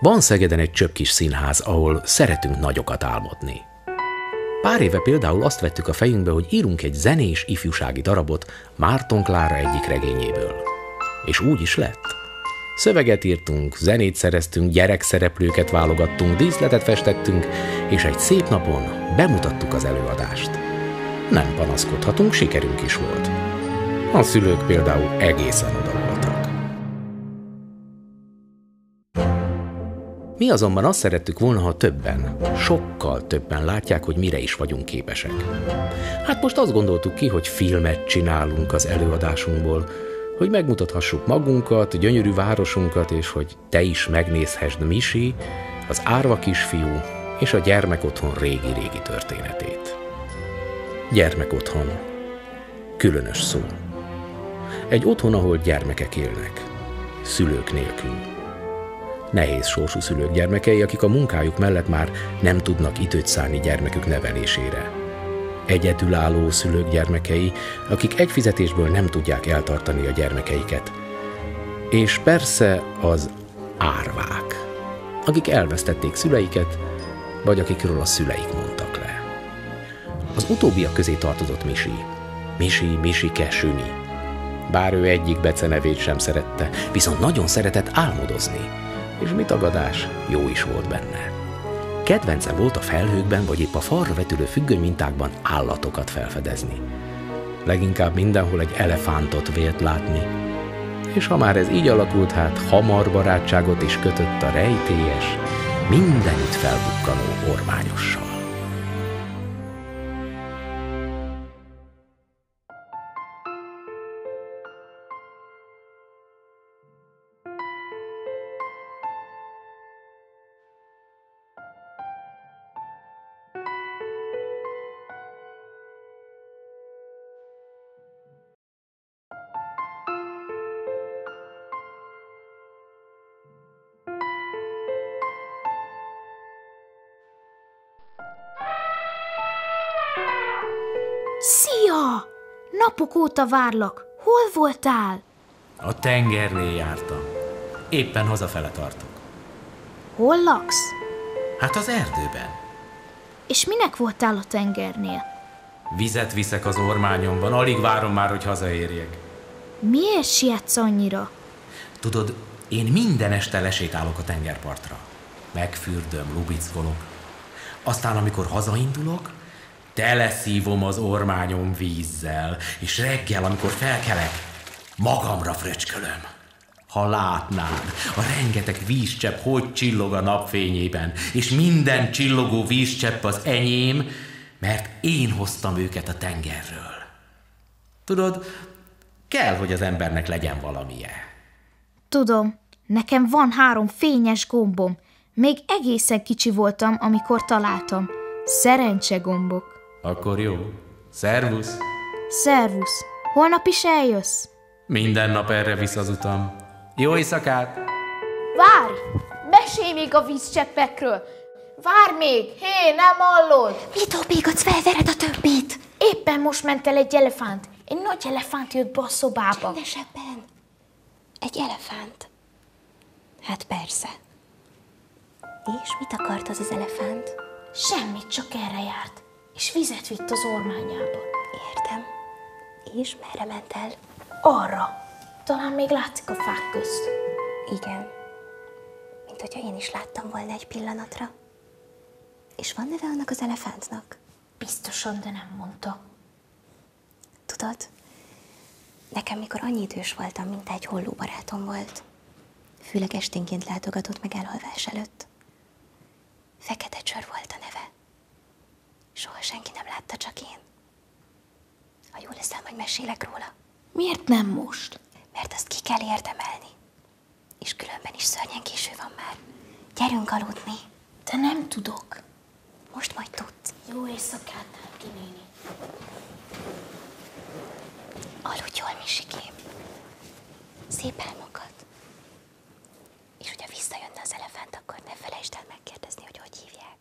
Van Szegeden egy csöpp kis színház, ahol szeretünk nagyokat álmodni. Pár éve például azt vettük a fejünkbe, hogy írunk egy zenés ifjúsági darabot Márton Klára egyik regényéből. És úgy is lett. Szöveget írtunk, zenét szereztünk, gyerekszereplőket válogattunk, díszletet festettünk, és egy szép napon bemutattuk az előadást. Nem panaszkodhatunk, sikerünk is volt. A szülők például egészen oda voltak. Mi azonban azt szerettük volna, ha többen, sokkal többen látják, hogy mire is vagyunk képesek. Hát most azt gondoltuk ki, hogy filmet csinálunk az előadásunkból, hogy megmutathassuk magunkat, gyönyörű városunkat, és hogy te is megnézhessd Misi, az árva kisfiú és a gyermekotthon régi-régi történetét. Gyermekotthon. Különös szó. Egy otthon, ahol gyermekek élnek. Szülők nélkül. Nehéz sorsú szülők gyermekei, akik a munkájuk mellett már nem tudnak időt szánni gyermekük nevelésére. Egyedülálló szülők gyermekei, akik egy fizetésből nem tudják eltartani a gyermekeiket. És persze az árvák, akik elvesztették szüleiket, vagy akikről a szüleik mondtak le. Az utóbbiak közé tartozott Misi. Misike Süni. Bár ő egyik becenevét sem szerette, viszont nagyon szeretett álmodozni. És mi tagadás, jó is volt benne. Kedvence volt a felhőkben, vagy épp a falra vetülő függönymintákban állatokat felfedezni. Leginkább mindenhol egy elefántot vélt látni. És ha már ez így alakult, hát hamar barátságot is kötött a rejtélyes, mindenütt felbukkanó ormányossal. Szia! Napok óta várlak. Hol voltál? A tengernél jártam. Éppen hazafele tartok. Hol laksz? Hát az erdőben. És minek voltál a tengernél? Vizet viszek az ormányomban, alig várom már, hogy hazaérjek. Miért sietsz annyira? Tudod, én minden este lesétálok a tengerpartra. Megfürdöm, lubickolok. Aztán, amikor hazaindulok, teleszívom az ormányom vízzel, és reggel, amikor felkelek, magamra fröcskölöm. Ha látnád, a rengeteg vízcsepp hogy csillog a napfényében, és minden csillogó vízcsepp az enyém, mert én hoztam őket a tengerről. Tudod, kell, hogy az embernek legyen valamilyen. Tudom, nekem van 3 fényes gombom. Még egészen kicsi voltam, amikor találtam. Szerencsegombok. Akkor jó. Szervusz! Szervusz! Holnap is eljössz? Minden nap erre visz az utam. Jó éjszakát! Várj! Mesélj még a vízcseppekről! Várj még! Hé, nem hallod! Mi dobígatsz, felvered a többit! Éppen most ment el egy elefánt. Egy nagy elefánt jött be a szobába. Csendesebben! Egy elefánt? Hát persze. És mit akart az elefánt? Semmit, csak erre járt. És vizet vitt az ormányába. Értem. És merre ment el? Arra. Talán még látszik a fák közt. Igen. Mint hogyha én is láttam volna egy pillanatra. És van neve annak az elefántnak? Biztosan, de nem mondta. Tudod, nekem mikor annyi idős voltam, mint egy holló barátom volt. Főleg esténként látogatott meg elhalvás előtt. Fekete Csör volt a neve. Soha senki nem látta, csak én. Ha jól leszem, hogy mesélek róla. Miért nem most? Mert azt ki kell érdemelni. És különben is szörnyen késő van már. Gyerünk aludni. De nem tudok. Most majd tudsz. Jó éjszakát, Nálki néni. Aludj jól, Misikém. Szép álmokat. És hogyha visszajönne az elefánt, akkor ne felejtsd el megkérdezni, hogy hogy hívják.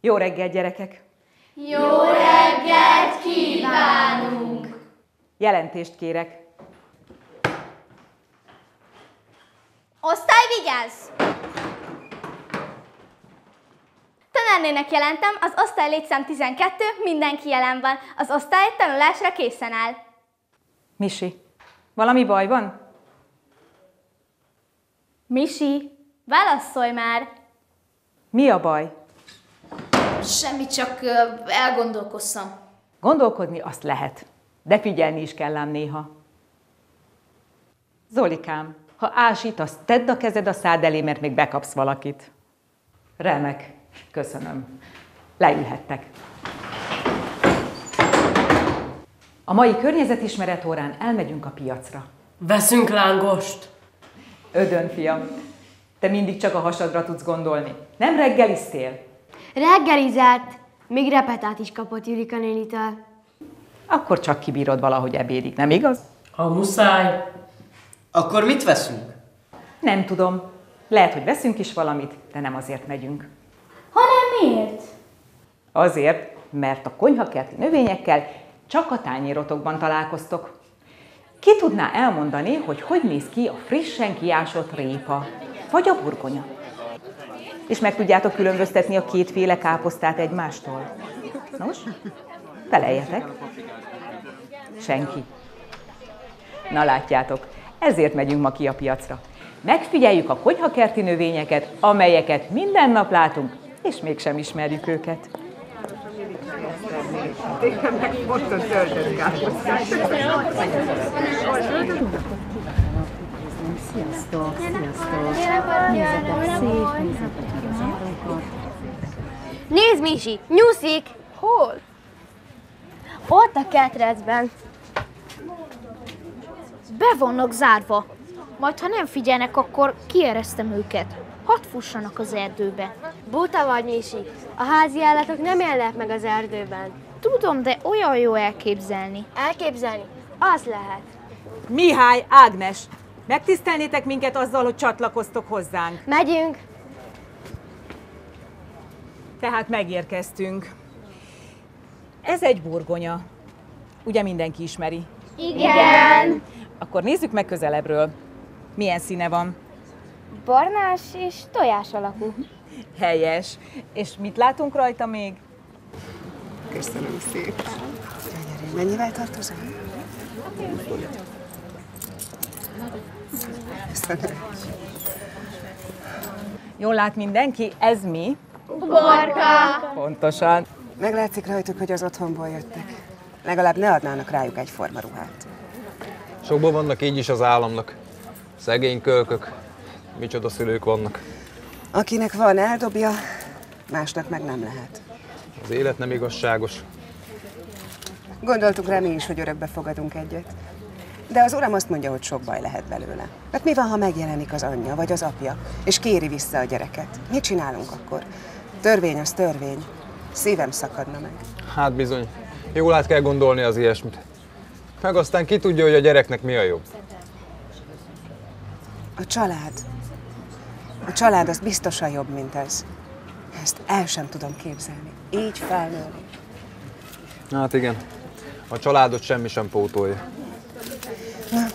Jó reggelt, gyerekek! Jó reggelt kívánunk! Jelentést kérek. Osztály, vigyázz! Tanárnének jelentem, az osztály létszám 12, mindenki jelen van. Az osztály tanulásra készen áll. Misi, valami baj van? Misi, válaszolj már! Mi a baj? Semmi, csak elgondolkoztam. Gondolkodni azt lehet, de figyelni is kell ám néha. Zolikám, ha ásít, azt tedd a kezed a szád elé, mert még bekapsz valakit. Remek, köszönöm. Leülhettek. A mai környezetismeret órán elmegyünk a piacra. Veszünk lángost! Ödön, fiam, te mindig csak a hasadra tudsz gondolni. Nem reggeliztél? Reggelizált, még repetát is kapott Jurika nénitől. Akkor csak kibírod valahogy ebédig, nem igaz? Ha muszáj. Akkor mit veszünk? Nem tudom. Lehet, hogy veszünk is valamit, de nem azért megyünk. Hanem miért? Azért, mert a konyhakerti növényekkel csak a tányérotokban találkoztok. Ki tudná elmondani, hogy hogy néz ki a frissen kiásott répa, vagy a burgonya? És meg tudjátok különböztetni a kétféle káposztát egymástól? Nos, feleljetek. Senki. Na látjátok, ezért megyünk ma ki a piacra. Megfigyeljük a konyhakerti növényeket, amelyeket minden nap látunk, és mégsem ismerjük őket. Sziasztok! Sziasztok! Nézd, Misi! Nyúszik! Hol? Ott a ketrecben. Be vannak zárva. Majd, ha nem figyelnek, akkor kieresztem őket. Hadd fussanak az erdőbe. Buta vagy, Misi. A házi állatok nem élnek meg az erdőben. Tudom, de olyan jó elképzelni. Elképzelni? Az lehet. Mihály, Ágnes! Megtisztelnétek minket azzal, hogy csatlakoztok hozzánk. Megyünk! Tehát megérkeztünk. Ez egy burgonya. Ugye mindenki ismeri? Igen! Akkor nézzük meg közelebbről. Milyen színe van? Barnás és tojás alakú. Helyes. És mit látunk rajta még? Köszönöm szépen. Gyönyörű. Mennyivel tartozom? Jól lát mindenki? Ez mi? Uborka! Pontosan. Meglátszik rajtuk, hogy az otthonból jöttek. Legalább ne adnának rájuk egyforma ruhát. Sokban vannak így is az államnak. Szegény kölkök. Micsoda szülők vannak. Akinek van, eldobja, másnak meg nem lehet. Az élet nem igazságos. Gondoltuk rá mi is, hogy örökbe fogadunk egyet. De az uram azt mondja, hogy sok baj lehet belőle. Hát mi van, ha megjelenik az anyja vagy az apja, és kéri vissza a gyereket? Mit csinálunk akkor? Törvény az törvény. Szívem szakadna meg. Hát bizony. Jól át kell gondolni az ilyesmit. Meg aztán ki tudja, hogy a gyereknek mi a jobb. A család. A család az biztosan jobb, mint ez. Ezt el sem tudom képzelni. Így felnőni. Hát igen. A családot semmi sem pótolja. Na.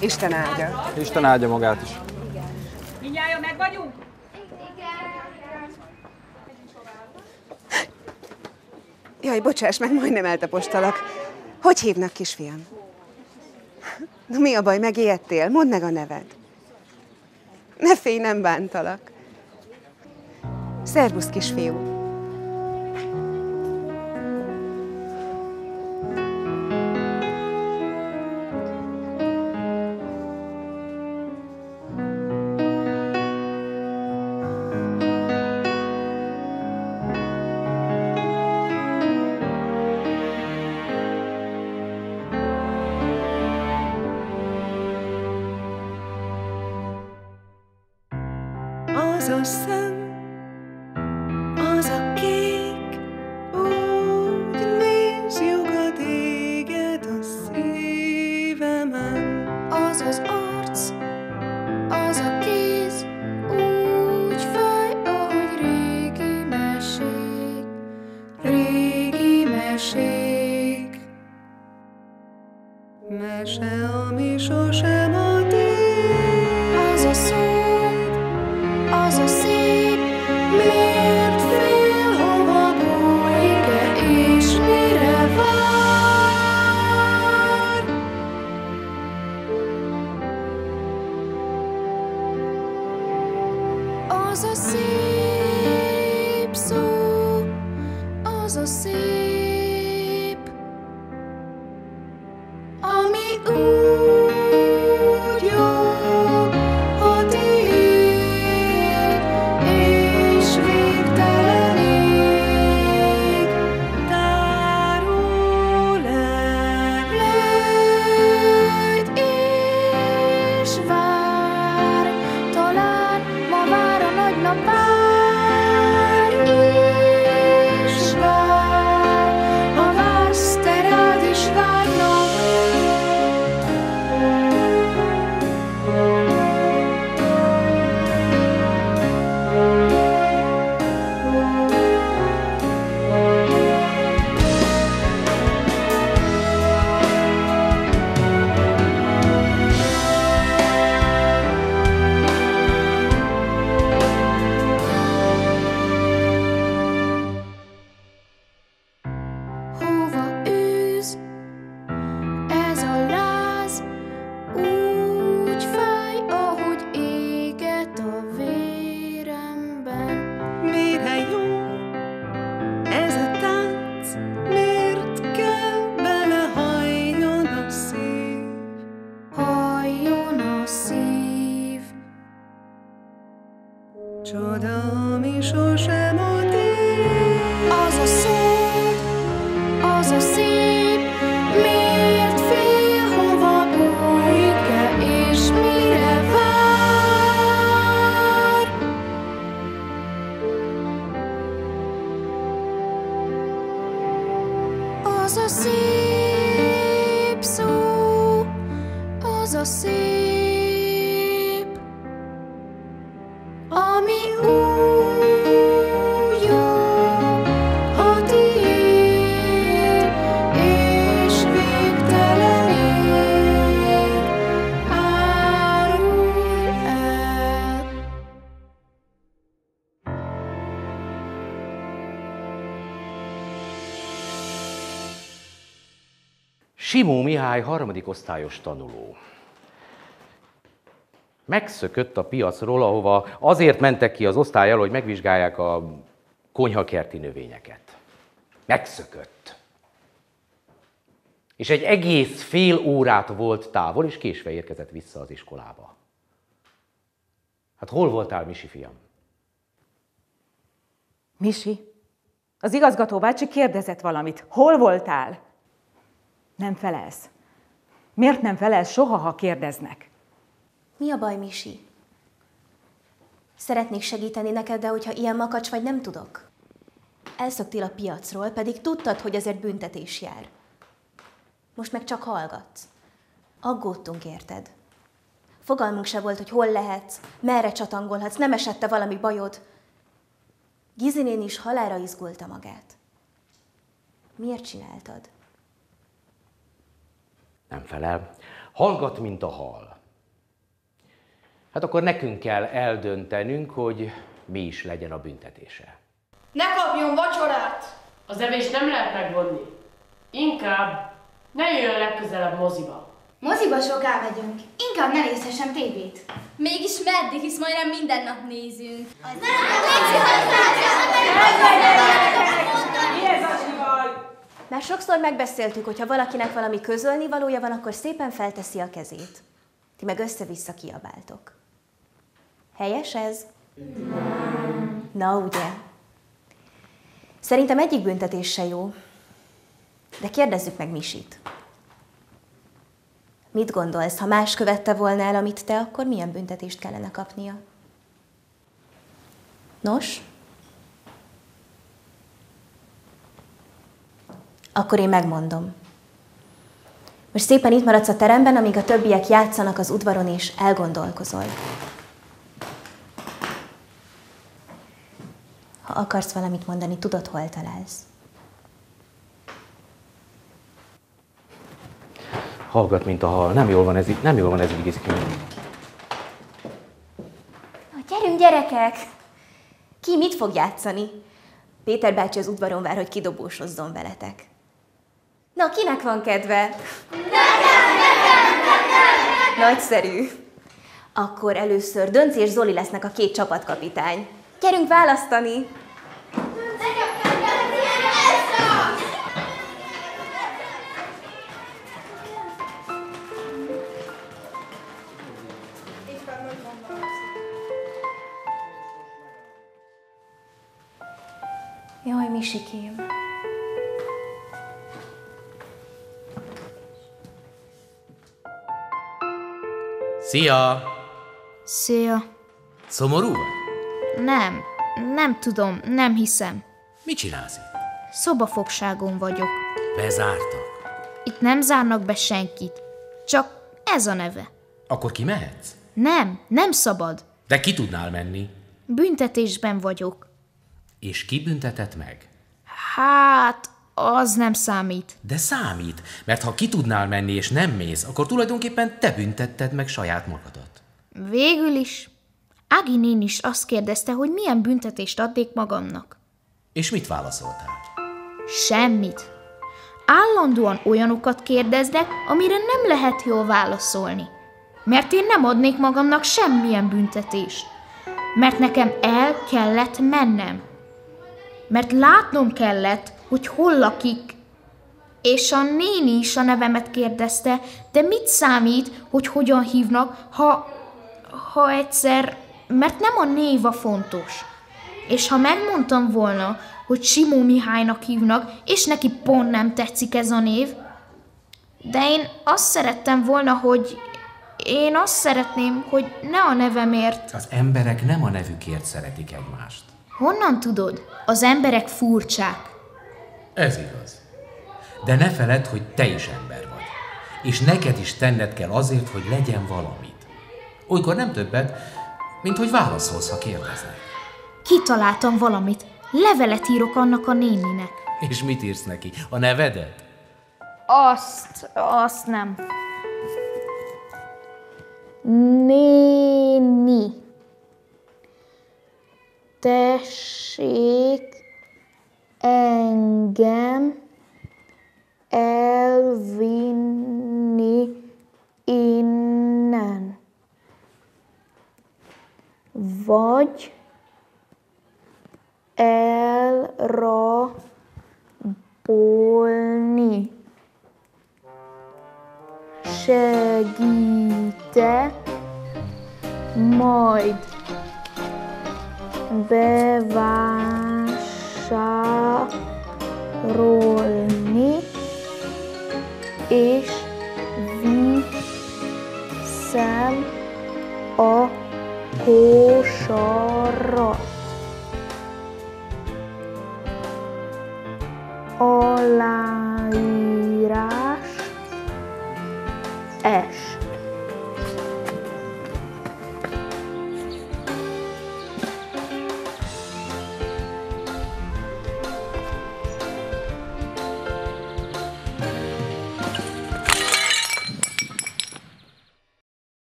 Isten áldja. Isten áldja magát is. Mindjárt meg vagyunk? Jaj, bocsáss meg, majdnem eltapostalak. Hogy hívnak, kisfiam? Na mi a baj, megijedtél? Mondd meg a neved. Ne félj, nem bántalak. Szervusz, kisfiú. Simó Mihály harmadik osztályos tanuló. Megszökött a piacról, ahova azért mentek ki az osztály elől, hogy megvizsgálják a konyhakerti növényeket. Megszökött. És egy egész fél órát volt távol, és késve érkezett vissza az iskolába. Hát hol voltál, Misi fiam? Misi, az igazgató bácsi kérdezett valamit. Hol voltál? Nem felelsz. Miért nem felelsz soha, ha kérdeznek? Mi a baj, Misi? Szeretnék segíteni neked, de hogyha ilyen makacs vagy, nem tudok. Elszöktél a piacról, pedig tudtad, hogy ezért büntetés jár. Most meg csak hallgatsz. Aggódtunk, érted? Fogalmunk se volt, hogy hol lehetsz, merre csatangolhatsz, nem esett-e valami bajod. Gizinén is halálra izgulta magát. Miért csináltad? Nem felel. Hallgat, mint a hal. Hát akkor nekünk kell eldöntenünk, hogy mi is legyen a büntetése. Ne kapjon vacsorát! Az evést nem lehet megvonni. Inkább ne jöjjön legközelebb moziba. Moziba soká megyünk. Inkább ne nézhessem tévét. Mégis meddig, hisz majdnem minden nap nézünk. Már sokszor megbeszéltük, hogy ha valakinek valami közölnivalója van, akkor szépen felteszi a kezét. Ti meg össze-vissza kiabáltok. Helyes ez? Na ugye? Szerintem egyik büntetés se jó. De kérdezzük meg Misit. Mit gondolsz, ha más követte volna el, amit te, akkor milyen büntetést kellene kapnia? Nos? Akkor én megmondom. Most szépen itt maradsz a teremben, amíg a többiek játszanak az udvaron és elgondolkozol. Ha akarsz valamit mondani, tudod, hol találsz. Hallgat, mint a hal. Nem jól van ez így. Nem jól van ez így. Gyerünk, gyerekek! Ki mit fog játszani? Péter bácsi az udvaron vár, hogy kidobósozzon veletek. Na, kinek van kedve? Nekem! Nagyszerű. Akkor először Dönci és Zoli lesznek a két csapatkapitány. Gyerünk választani! Jaj, Misikém! Szia! Szia! Szomorú vagy? Nem. Nem tudom. Nem hiszem. Mit csinálsz itt? Szobafogságon vagyok. Bezártak? Itt nem zárnak be senkit. Csak ez a neve. Akkor kimehetsz? Nem. Nem szabad. De ki tudnál menni? Büntetésben vagyok. És ki büntetett meg? Hát, az nem számít. De számít, mert ha ki tudnál menni és nem mész, akkor tulajdonképpen te büntetted meg saját magadat. Végül is. Ági nén is azt kérdezte, hogy milyen büntetést adnék magamnak. És mit válaszoltál? Semmit. Állandóan olyanokat kérdeznek, amire nem lehet jól válaszolni. Mert én nem adnék magamnak semmilyen büntetést. Mert nekem el kellett mennem. Mert látnom kellett, hogy hol lakik. És a néni is a nevemet kérdezte, de mit számít, hogy hogyan hívnak, ha egyszer... Mert nem a név a fontos. És ha megmondtam volna, hogy Simó Mihálynak hívnak, és neki pont nem tetszik ez a név, de én azt szerettem volna, hogy... Én azt szeretném, hogy ne a nevemért... Az emberek nem a nevükért szeretik egymást. Honnan tudod? Az emberek furcsák. Ez igaz. De ne feledd, hogy te is ember vagy. És neked is tenned kell azért, hogy legyen valamit. Olykor nem többet, mint hogy válaszolsz, ha kérdeznek. Kitaláltam valamit. Levelet írok annak a néninek. És mit írsz neki? A nevedet? Azt nem. Néni. Tessék engem elvinni innen, vagy elrabolni. Segíte majd bevásárolni, és viszem a kosarra. Aláírás S.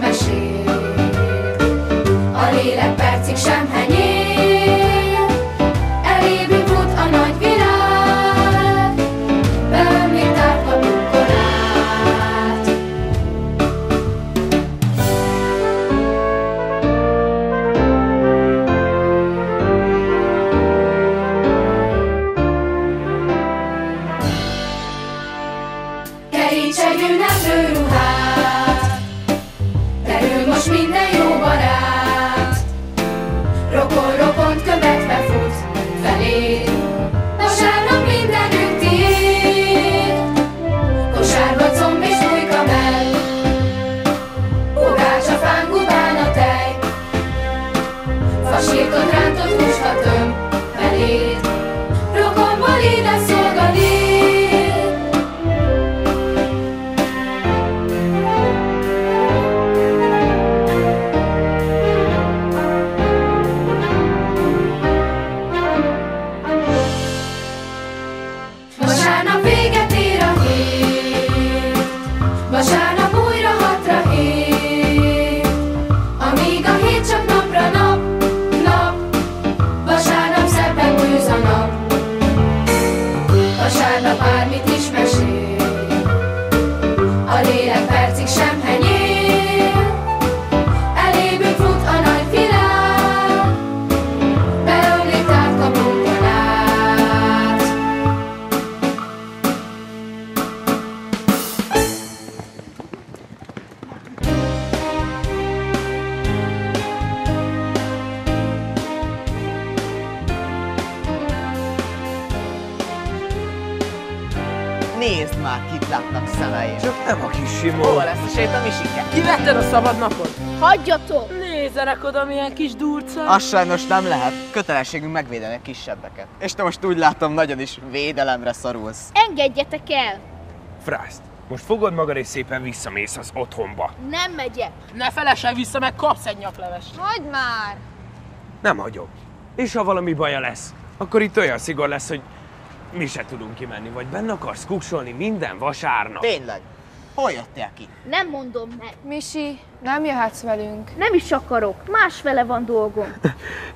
mesék, a lélek percig sem henyél, elébb fut a nagy világ, beömlik tárkapunk korát. Keríts egy ünneplő ruhát, terül most minden jó barát. Rokon-rokont követve fut felé, vasárnap mindenünk tiéd. Kosárba comb és bújka mell, pogácsa, fán, gubán a tej, fasírtot, rántott húst a tömb feléd. Rokonból édes szolgaléd. Vasárnap újra hatra hét, amíg a hét csak napra nap, nap. Vasárnap szebben bűz a nap, vasárnap bármit is mesél, a lélek percig sem henyél, elébünk fut a nagy világ, beömlik tárkapunk korát. Nézd már, kit látnak szemeim! Csak nem a kis Simó! Hol lesz a séta, Misike? Kivetted a szabad napot? Hagyjatok! Nézzenek oda, milyen kis durca! Az sajnos nem lehet. Kötelességünk megvédeni a kisebbeket. És te most úgy látom, nagyon is védelemre szorulsz. Engedjetek el! Frászt, most fogod magad és szépen visszamész az otthonba. Nem megyek! Ne felesen vissza, meg kapsz egy nyaklevest! Hagyd már! Nem hagyom. És ha valami baja lesz, akkor itt olyan szigor lesz, hogy mi se tudunk kimenni, vagy benne akarsz kuksolni minden vasárnap? Tényleg? Hol jöttél ki? Nem mondom meg. Misi, nem jöhetsz velünk. Nem is akarok, más vele van dolgom.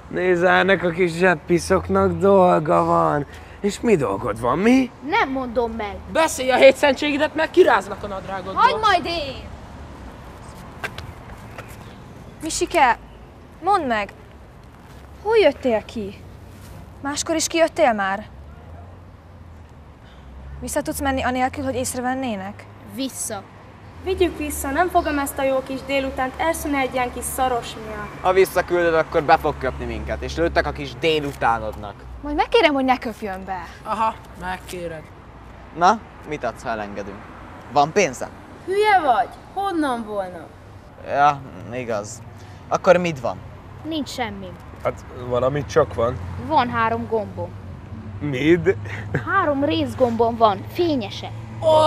Nézd, ennek a kis zsebpiszoknak dolga van. És mi dolgod van, mi? Nem mondom meg. Beszélj a hétszentségidet, mert kiráznak a nadrágodból. Hagyd majd én! Misike, mondd meg, hol jöttél ki? Máskor is kijöttél már? Vissza tudsz menni anélkül, hogy észrevennének? Vissza. Vigyük vissza, nem fogom ezt a jó kis délutánt elszúrni egy ilyen kis szaros miatt. Ha visszaküldöd, akkor be fog köpni minket, és lőttek a kis délutánodnak. Majd megkérem, hogy ne köpjön be. Aha, megkéred. Na, mit adsz, ha elengedünk? Van pénzem? Hülye vagy? Honnan volna? Ja, igaz. Akkor mit van? Nincs semmi. Hát valamit csak van. Van 3 gombom. Mid? 3 részgombom van, fényese.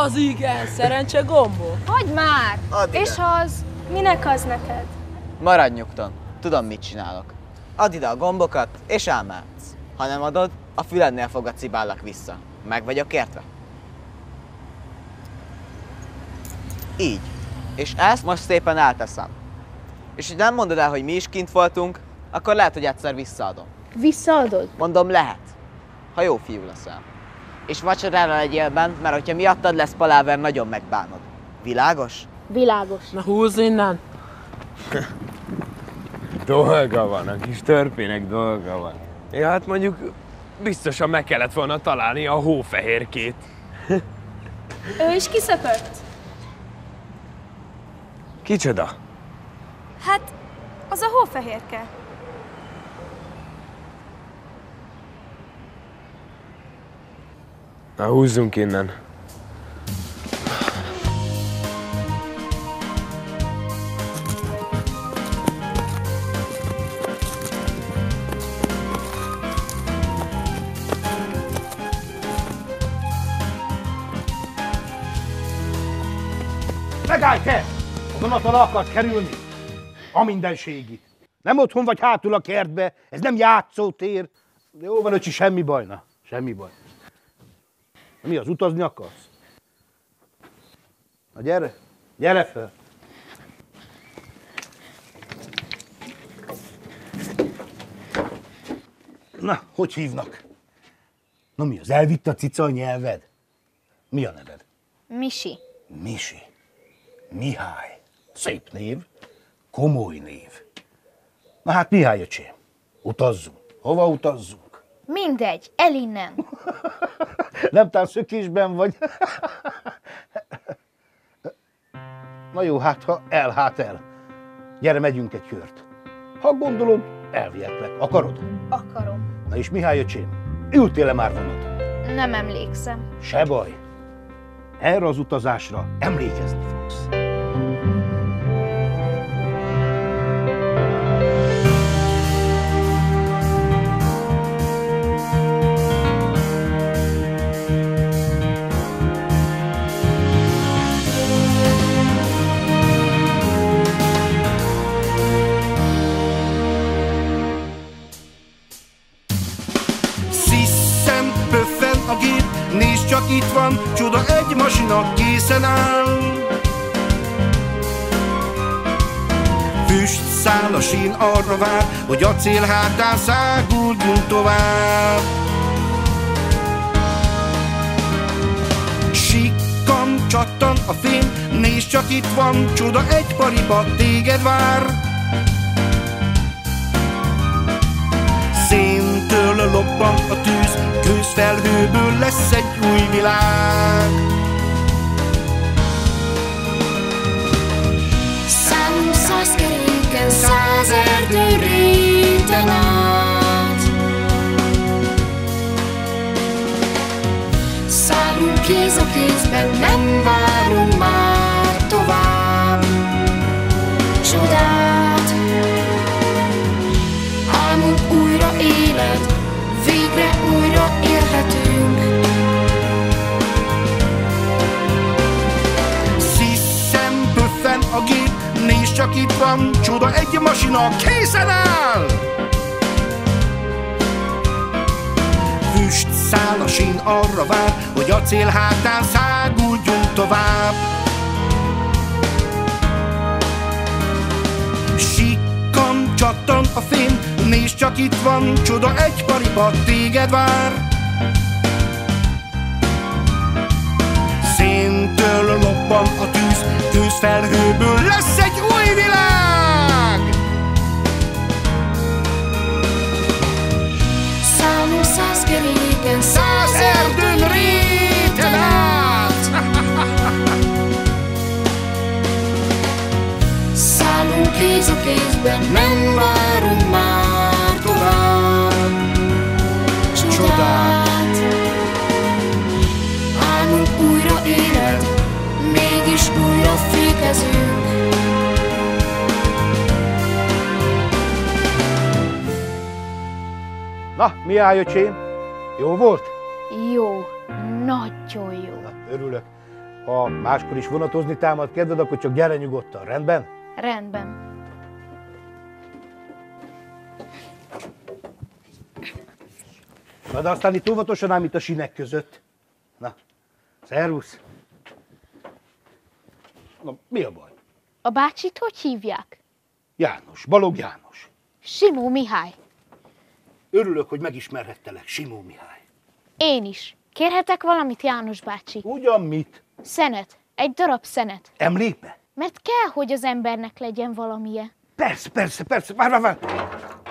Az igen, szerencse gombom. Hagyd már! Add ide. És az? Minek az neked? Maradj nyugton, tudom, mit csinálok. Add ide a gombokat, és elmehetsz. Ha nem adod, a fülednél fogad cibállak vissza. Meg vagyok értve? Így. És ezt most szépen elteszem. És hogy nem mondod el, hogy mi is kint voltunk, akkor lehet, hogy egyszer visszaadom. Visszaadod? Mondom, lehet. Ha jó fiú leszel. És vacsorára legyél bent, mert hogyha miattad lesz paláver, nagyon megbánod. Világos? Világos. Na húzz innen! Dolga van, a kis törpének dolga van. Ja, hát mondjuk biztosan meg kellett volna találni a hófehérkét. Ő is kiszökött? Kicsoda? Hát, az a hófehérke. Na, húzzunk innen. Megállj te! A vonaton akart kerülni? A mindenségit. Nem otthon vagy hátul a kertbe, ez nem játszótér. De jó van, öcsi, semmi baj, na. Semmi baj. Mi az, utazni akarsz? Na gyere, gyere fel! Na, hogy hívnak? Na mi az? Elvitt a cica a nyelved? Mi a neved? Misi. Misi. Mihály. Szép név. Komoly név. Na hát Mihály öcsém, utazzunk. Hova utazzunk? Mindegy, el innen. Nem tán szökésben vagy. Na jó, hát ha el, hát el. Gyere, megyünk egy kört. Ha gondolod, elvihetlek. Akarod? Akarom. Na és Mihály öcsém, ültél-e már vonatra? Nem emlékszem. Se baj. Erre az utazásra emlékezni fogsz. Itt van, csuda, egy masina készen áll. Füst száll a sín, arra vár, hogy acél hátán száguldjunk tovább. Sikkan csattan a fény, nézd csak itt van, csuda, egy paripa téged vár. Széntől lobban a tűz, közfelhőből lesz egy új világ. Számszáz keréken, száz erdő réten át. Szállunk kéz a kézben, nem várunk már tovább. Csodát, álmunk újra élet, végre újra élhetünk. Sziszem, pöffen a gép, nézd csak itt van, csoda, egy masina készen áll. Füst száll a sín, arra vár, hogy acél hátán száguldjunk tovább. Sikkan csattan a fény, nézd csak itt van, csoda, egy paripa téged vár. Széntől lobban a tűz, tűzfelhőből lesz egy új világ. Szállunk száz keréken, száz erdőn réten át. Szállunk kéz a kézben, nem várunk már. Álmunk újra élet, mégis újra fékezünk. Na, Mihály öcsém, jó volt? Jó, nagyon jó. Na, örülök. Ha máskor is vonatozni támad kedved, akkor csak gyere nyugodtan, rendben? Rendben. Na, de aztán itt óvatosan ám itt a sinek között. Na, szervusz! Na, mi a baj? A bácsit hogy hívják? János, Balog János. Simó Mihály. Örülök, hogy megismerhettelek, Simó Mihály. Én is. Kérhetek valamit, János bácsi? Ugyan mit? Szenet. Egy darab szenet. Emlékbe? Mert kell, hogy az embernek legyen valamilyen. Persze, persze, persze. Várj.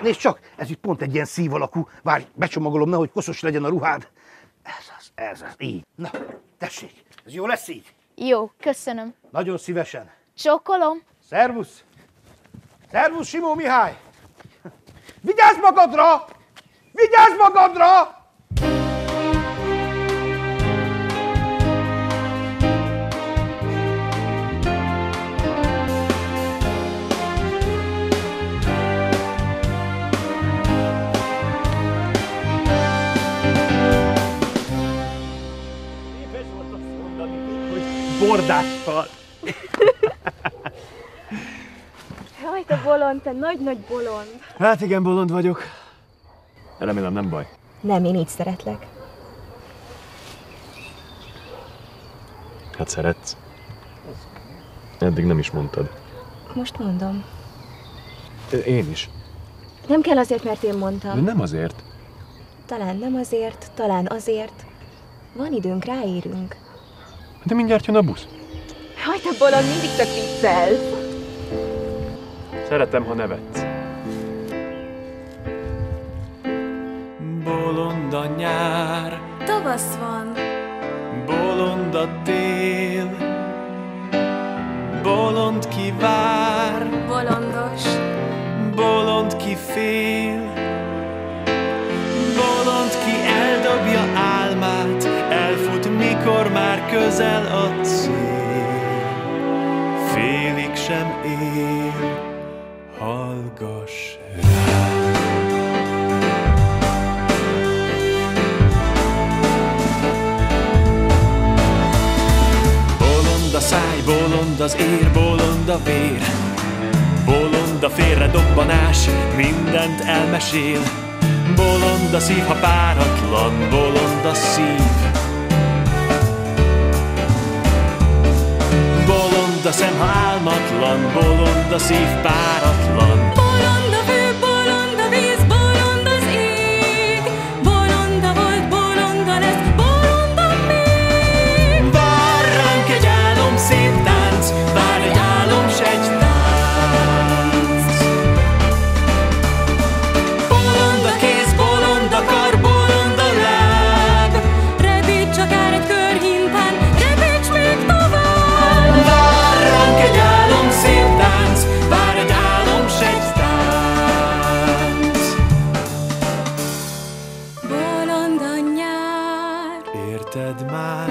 Nézd csak, ez itt pont egy ilyen szív alakú. Várj, becsomagolom, nehogy koszos legyen a ruhád. Ez az, így. Na, tessék, ez jó lesz így? Jó, köszönöm. Nagyon szívesen. Csókolom. Szervusz. Szervusz, Simó Mihály. Vigyázz magadra! Vigyázz magadra! Bordással. Jaj, te bolond, te nagy-nagy bolond. Hát igen, bolond vagyok. Remélem, nem baj. Nem, én így szeretlek. Hát szeretsz. Eddig nem is mondtad. Most mondom. Én is. Nem kell azért, mert én mondtam. De nem azért. Talán nem azért, talán azért. Van időnk, ráérünk. De mindjárt jön a busz. Hajt a bolond, mindig csak viccel. Szeretem, ha nevetsz. Bolond a nyár. Tavasz van. Bolond a tél. Bolond ki vár. Bolondos. Bolond ki fél. Bolond ki eldobja álmát. Elfut, mikor már közel a cél. Félig sem él. Hallgass rá. Bolond a száj, bolond az ér, bolond a vér. Bolond a félre dobbanás, mindent elmesél. Bolond a szív, ha páratlan, bolond a szív. Bolond a szem, ha álmatlan, bolond a szív, páratlan. Bolond a fő, bolond a víz, bolond az ég. Bolond a volt, bolond a lesz, bolond a még. Vár ránk egy álom szép tánc, vár egy álom s egy tánc. Bolond a kéz, bolond a kar, bolond a láb. Repíts akár egy körhintán, repíts még tovább. Vár ránk egy álom szép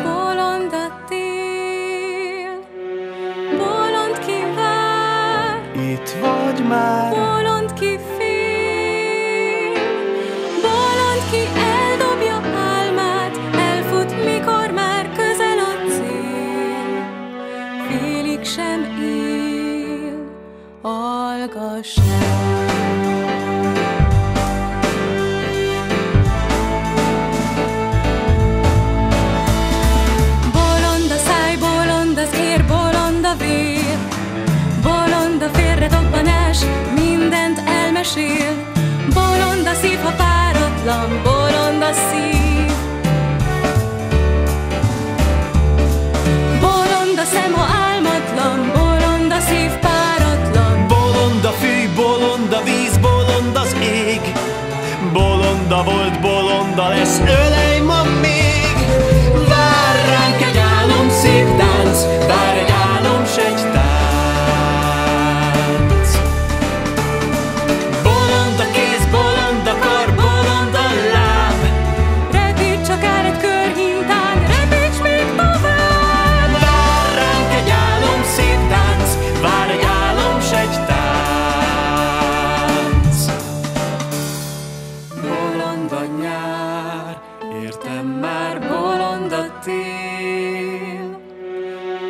tánc, vár egy álom s egy tánc. Bolond a nyár. Érted már? Bolond a tél. Bolond ki vár. Itt vagy már. Bolond ki fél. Bolond ki eldobja álmát. Elfut, mikor már közel a cél. Félig sem él. Hallgass rá. Bolond a száj, bolond az ér, bolond a vér. Bolond a félre dobbanás, mindent elmesél. Bolond a szív, ha páratlan, bolond a szív. Bolond a szem, ha álmatlan, bolond a szív, páratlan. Bolond a fű, bolond a víz, bolond az ég. Bolond a volt, bolond a lesz, ölej ma még. Vár ránk egy álom szép tánc, vár egy álom s egy tánc. Bolond a kéz, bolond a kar, bolond a láb. Repíts akár egy körhintán, repíts még tovább. Vár ránk egy álom szép tánc, vár egy álom s egy tánc. Bolond a nyár, értem már, bolond a tél.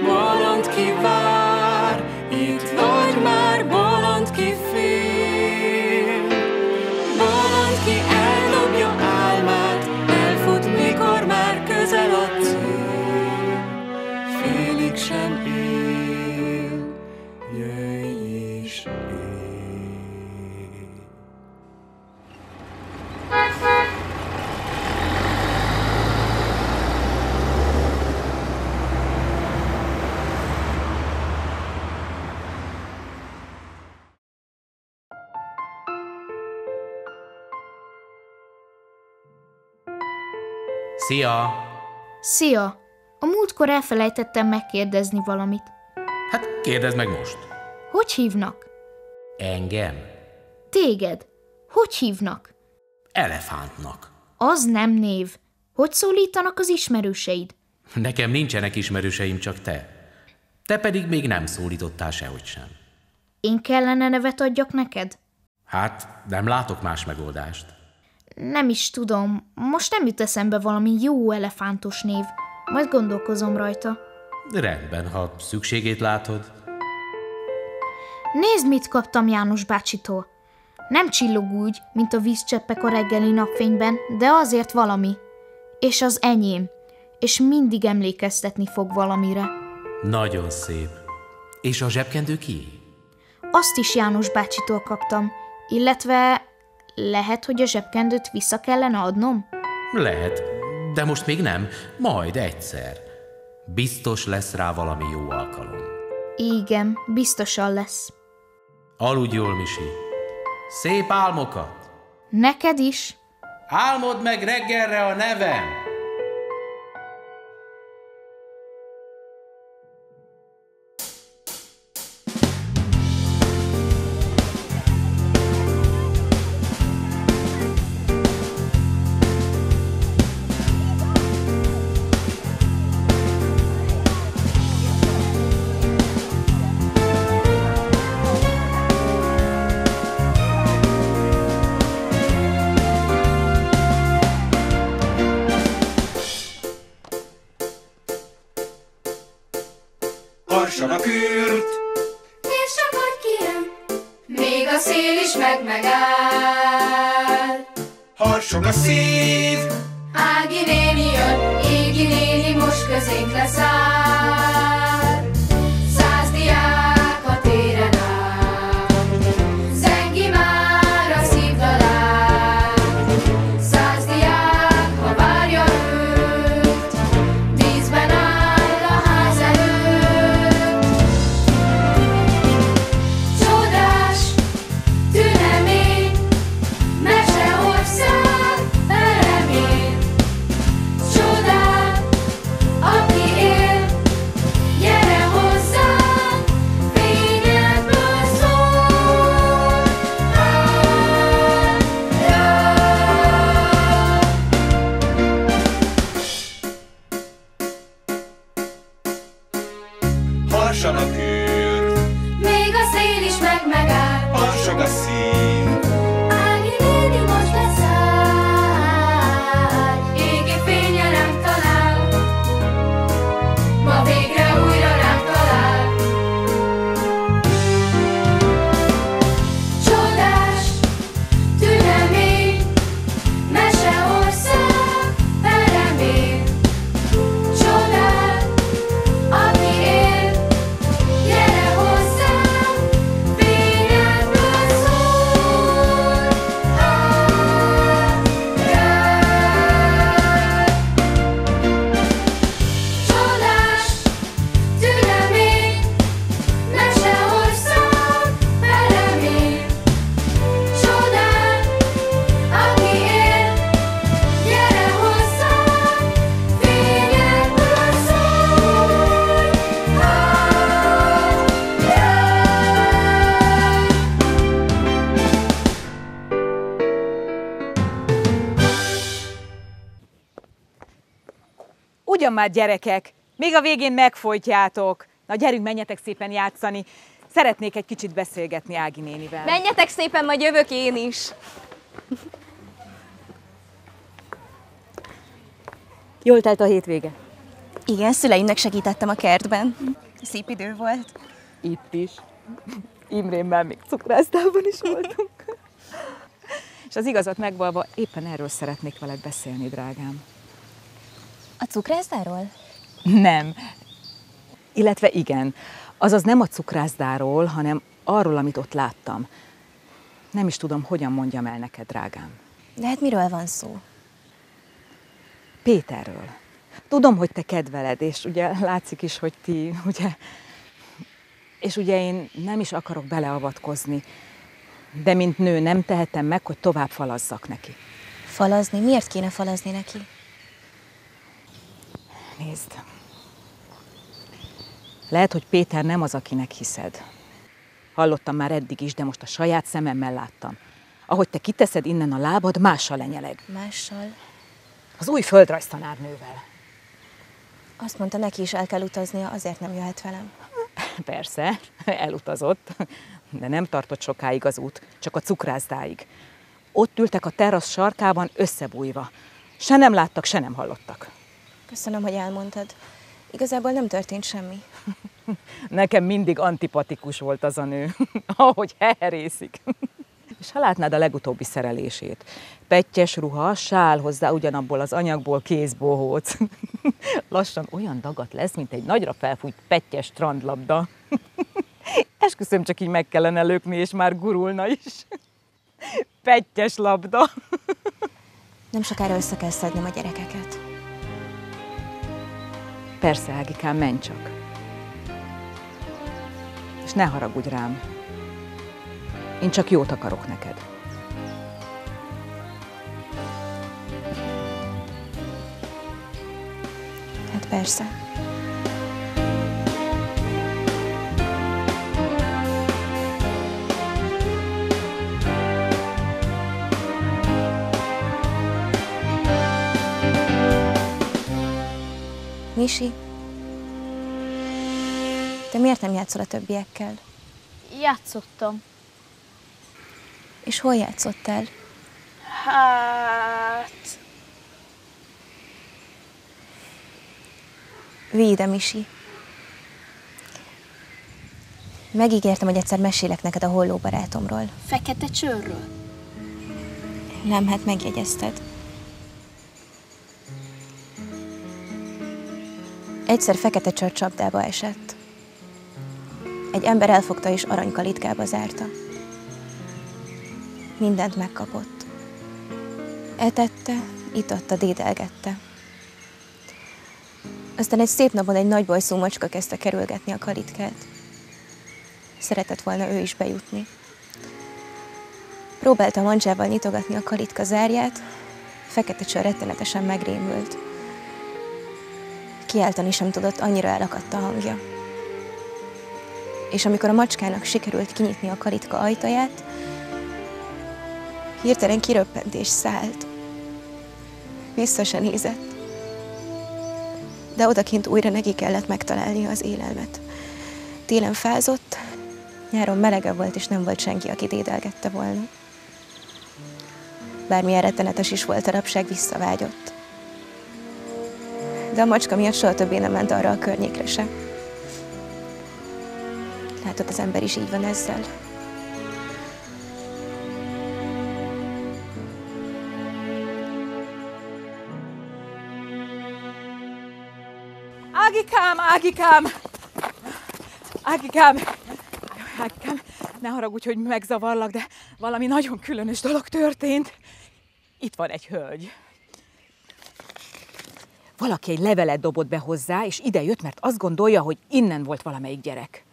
Bolond ki vár, itt vagy már, bolond ki fél. Bolond ki eldobja álmát, elfut, mikor már közel a cél. Félig sem él, jöjj és élj. Szia! Szia! A múltkor elfelejtettem megkérdezni valamit. Hát kérdezd meg most. Hogy hívnak? Engem? Téged? Hogy hívnak? Elefántnak. Az nem név. Hogy szólítanak az ismerőseid? Nekem nincsenek ismerőseim, csak te. Te pedig még nem szólítottál sehogy sem. Én kellene nevet adjak neked? Hát, nem látok más megoldást. Nem is tudom, most nem jut eszembe valami jó elefántos név. Majd gondolkozom rajta. Rendben, ha szükségét látod. Nézd, mit kaptam János bácsitól. Nem csillog úgy, mint a vízcseppek a reggeli napfényben, de azért valami. És az enyém. És mindig emlékeztetni fog valamire. Nagyon szép. És a zsebkendő ki? Azt is János bácsitól kaptam. Illetve... Lehet, hogy a zsebkendőt vissza kellene adnom? Lehet, de most még nem. Majd egyszer. Biztos lesz rá valami jó alkalom. Igen, biztosan lesz. Aludj jól, Misi. Szép álmokat! Neked is! Álmod meg reggelre a nevem! Ugyan már, gyerekek, még a végén megfojtjátok. Na gyerünk, menjetek szépen játszani. Szeretnék egy kicsit beszélgetni Ági nénivel. Menjetek szépen, majd jövök én is. Jól telt a hétvége? Igen, szüleimnek segítettem a kertben. Szép idő volt. Itt is. Imrémmel még cukrásztában is voltunk. És az igazat megvalva, éppen erről szeretnék veled beszélni, drágám. A cukrászdáról? Nem. Illetve igen. Azaz nem a cukrászdáról, hanem arról, amit ott láttam. Nem is tudom, hogyan mondjam el neked, drágám. De hát miről van szó? Péterről. Tudom, hogy te kedveled, és ugye látszik is, hogy ti, ugye... És ugye én nem is akarok beleavatkozni, de mint nő nem tehetem meg, hogy tovább falazzak neki. Falazni? Miért kéne falazni neki? Nézd, lehet, hogy Péter nem az, akinek hiszed. Hallottam már eddig is, de most a saját szememmel láttam. Ahogy te kiteszed innen a lábad, mással lenyeleg. Mással? Az új földrajztanárnővel. Azt mondta, neki is el kell utaznia, azért nem jöhet velem. Persze, elutazott, de nem tartott sokáig az út, csak a cukrászdáig. Ott ültek a terasz sarkában összebújva. Se nem láttak, se nem hallottak. Köszönöm, hogy elmondtad. Igazából nem történt semmi. Nekem mindig antipatikus volt az a nő, ahogy heherészik. És ha látnád a legutóbbi szerelését. Pettyes ruha, sál hozzá ugyanabból az anyagból, kézbohóc. Lassan olyan dagat lesz, mint egy nagyra felfújt pettyes strandlabda. Esküszöm, csak így meg kellene lökni, és már gurulna is. Pettyes labda. Nem sokára össze kell szednem a gyerekeket. Persze, Ágikám, menj csak. És ne haragudj rám. Én csak jót akarok neked. Hát persze. Misi, te miért nem játszol a többiekkel? Játszottam. És hol játszottál? Hát... Véde, Misi. Megígértem, hogy egyszer mesélek neked a holló barátomról. Fekete csőrről? Nem, hát megjegyezted. Egyszer fekete csőr csapdába esett. Egy ember elfogta és aranykalitkába zárta. Mindent megkapott. Etette, itatta, dédelgette. Aztán egy szép napon egy nagybajszú macska kezdte kerülgetni a kalitkát. Szeretett volna ő is bejutni. Próbálta mancsával nyitogatni a kalitka zárját, fekete csőr rettenetesen megrémült. Kiáltani sem tudott, annyira elakadt a hangja. És amikor a macskának sikerült kinyitni a kalitka ajtaját, hirtelen kiröppentés szállt. Vissza se nézett. De odakint újra neki kellett megtalálnia az élelmet. Télen fázott, nyáron melege volt, és nem volt senki, aki dédelgette volna. Bármilyen rettenetes is volt a rabság, visszavágyott. De a macska miatt soha többé nem ment arra a környékre se. Látod, az ember is így van ezzel. Ágikám, Ágikám! Ágikám! Ágikám, ne haragudj, hogy megzavarlak, de valami nagyon különös dolog történt. Itt van egy hölgy. Valaki egy levelet dobott be hozzá, és ide jött, mert azt gondolja, hogy innen volt valamelyik gyerek.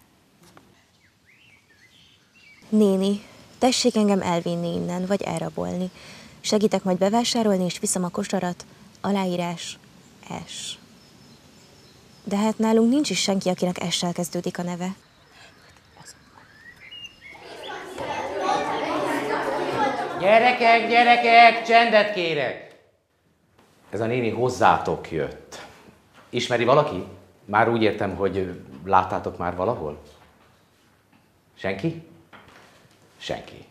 Néni, tessék engem elvinni innen, vagy elrabolni. Segítek majd bevásárolni, és viszem a kosarat. Aláírás S. De hát nálunk nincs is senki, akinek S-sel kezdődik a neve. Gyerekek, gyerekek, csendet kérek! Ez a néni hozzátok jött. Ismeri valaki? Már úgy értem, hogy láttátok már valahol? Senki? Senki.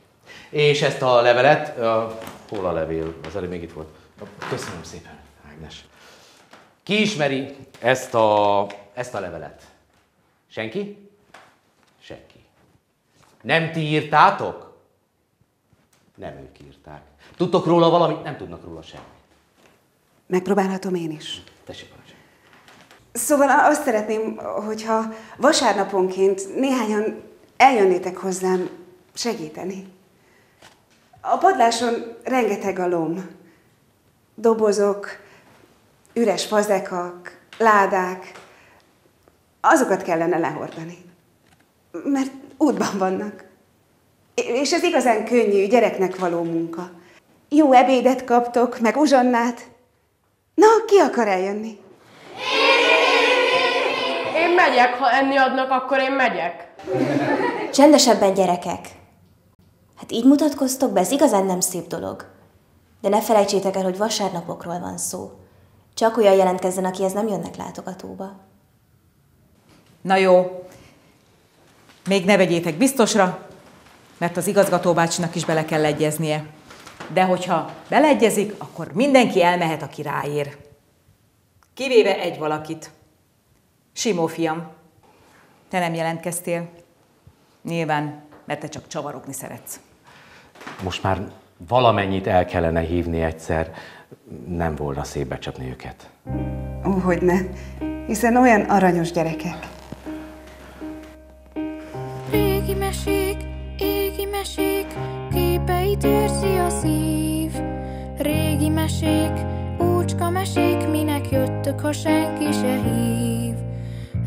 És ezt a levelet... Hol a levél? Az előbb még itt volt. Köszönöm szépen, Ágnes. Ki ismeri ezt a levelet? Senki? Senki. Nem ti írtátok? Nem ők írták. Tudtok róla valamit? Nem tudnak róla semmit. Megpróbálhatom én is. Tessék, parancsolj. Szóval azt szeretném, hogyha vasárnaponként néhányan eljönnétek hozzám segíteni. A padláson rengeteg a lom. Dobozok, üres fazekak, ládák. Azokat kellene lehordani. Mert útban vannak. És ez igazán könnyű, gyereknek való munka. Jó ebédet kaptok, meg uzsonnát. Na, ki akar eljönni? Én megyek, ha enni adnak, akkor én megyek. Csendesebben, gyerekek! Hát így mutatkoztok be, ez igazán nem szép dolog. De ne felejtsétek el, hogy vasárnapokról van szó. Csak olyan jelentkezzen, akihez nem jönnek látogatóba. Na jó, még ne vegyétek biztosra, mert az igazgatóbácsinak is bele kell egyeznie. De hogyha beleegyezik, akkor mindenki elmehet, aki ráér. Kivéve egy valakit. Simó fiam, te nem jelentkeztél. Nyilván, mert te csak csavarogni szeretsz. Most már valamennyit el kellene hívni egyszer. Nem volna szép becsapni őket. Úgyhogy ne, hiszen olyan aranyos gyerekek. Régi mesék, égi mesék, kép képeit érzi a szív. Régi mesék, úcska mesék, minek jöttök, ha senki se hív.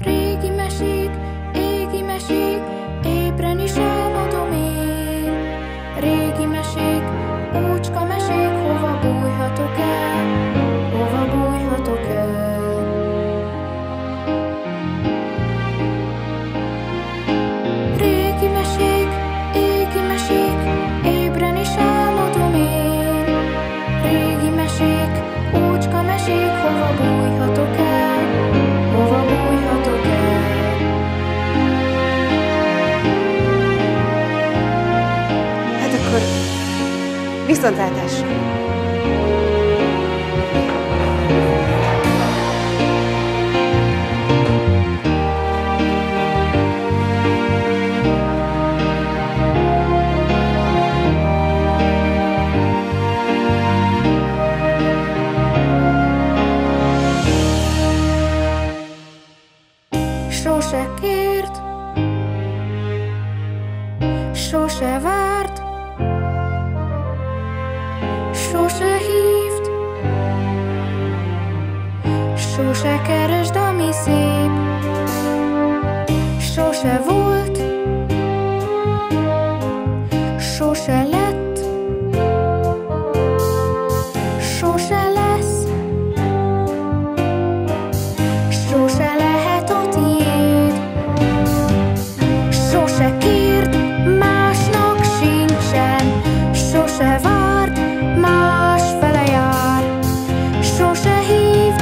Régi mesék, égi mesék, ébren is álmodom én. Régi mesék, úcska mesék, hova bújhatok el, hova bújhatok el. Régi mesék, égi mesék, ébren is álmodom én. Régi mesék, úcska mesék, hova bújhatok el, hova bújhatok el. Hát akkor viszontlátásra! Sose várt, sose hívt, sose keresd, ami szép, sose volt, sose lett, sose lesz, sose lehet a tiéd, sose kérd, másnak sincsen, sose várt, más fele jár, sose hív,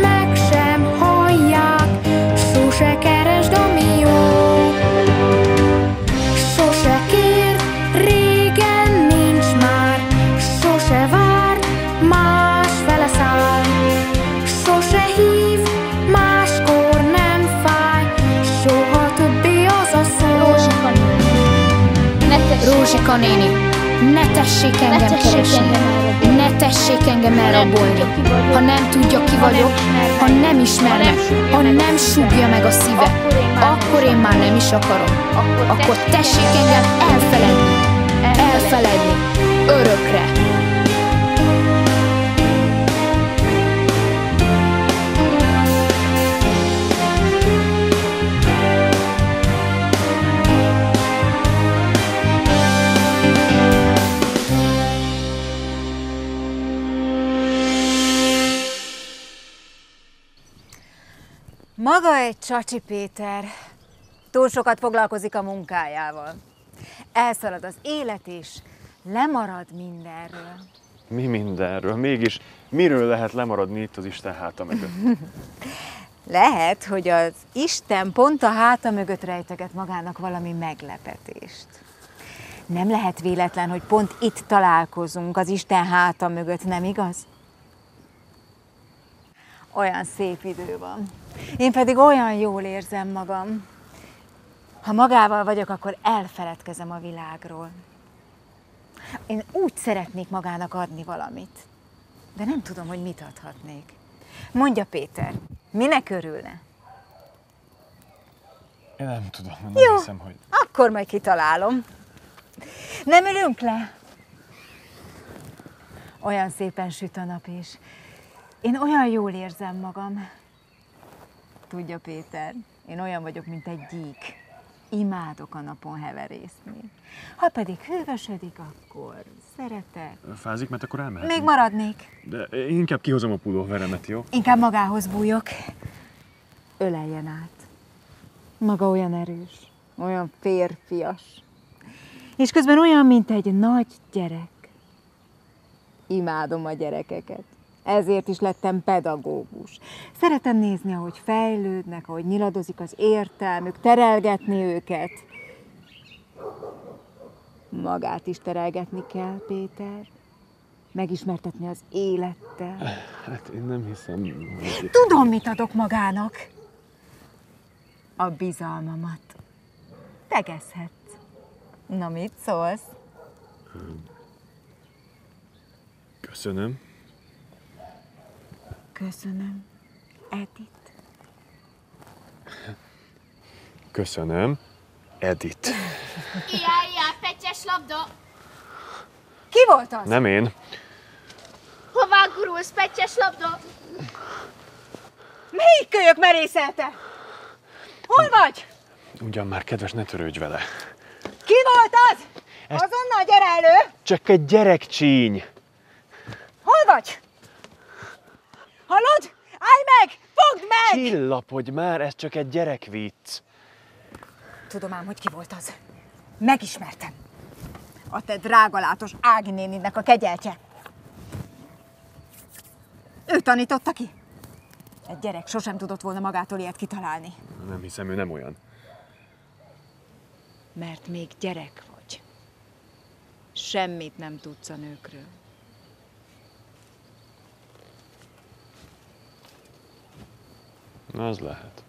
meg sem hallják, sose keresd, ami jó, sose kér, régen nincs már, sose várt, más fele száll, sose hív, máskor nem fáj, soha többé az a szó. Rózsika néni, ne tessék engem keresni, ne tessék engem elrabolni, ha nem tudja, ki vagyok, ha nem ismernek, ha nem súgja meg a szíve, akkor én már nem is akarom, akkor tessék engem elfeledni, elfeledni, örökre. Maga egy Csacsi Péter, túl sokat foglalkozik a munkájával. Elszalad az élet és lemarad mindenről. Mi mindenről? Mégis miről lehet lemaradni itt az Isten háta mögött? Lehet, hogy az Isten pont a háta mögött rejteget magának valami meglepetést. Nem lehet véletlen, hogy pont itt találkozunk, az Isten háta mögött, nem igaz? Olyan szép idő van. Én pedig olyan jól érzem magam. Ha magával vagyok, akkor elfeledkezem a világról. Én úgy szeretnék magának adni valamit, de nem tudom, hogy mit adhatnék. Mondja, Péter, minek örülne? Én nem tudom, nem jó, hiszem, hogy... akkor majd kitalálom. Nem ülünk le? Olyan szépen süt a nap is. Én olyan jól érzem magam. Tudja, Péter, én olyan vagyok, mint egy gyík. Imádok a napon heverészni. Ha pedig hűvösödik, akkor szeretek. Fázik, mert akkor elmehetünk. Még maradnék. De inkább kihozom a pulóveremet, jó? Inkább magához bújok. Öleljen át. Maga olyan erős, olyan férfias. És közben olyan, mint egy nagy gyerek. Imádom a gyerekeket. Ezért is lettem pedagógus. Szeretem nézni, ahogy fejlődnek, ahogy nyiladozik az értelmük, terelgetni őket. Magát is terelgetni kell, Péter. Megismertetni az élettel. Hát én nem hiszem. Hogy... tudom, mit adok magának. A bizalmamat. Tegezhetsz. Na, mit szólsz? Köszönöm. Köszönöm, Edith. Köszönöm, Edith. Kiálljál, pecses labda! Ki volt az? Nem én. Hová gurulsz, pettyes labda? Melyik kölyök merészelte? Hol vagy? Ugyan már, kedves, ne törődj vele. Ki volt az? Ezt... Azonnal gyere elő! Csak egy gyerekcsíny! Hol vagy? Hallod? Állj meg! Fogd meg! Csillapodj már, ez csak egy gyerekvicc. Tudom ám, hogy ki volt az. Megismertem. A te drágalátos Ági néninek a kegyeltje. Ő tanította ki. Egy gyerek sosem tudott volna magától ilyet kitalálni. Nem hiszem, ő nem olyan. Mert még gyerek vagy. Semmit nem tudsz a nőkről. Az lehet.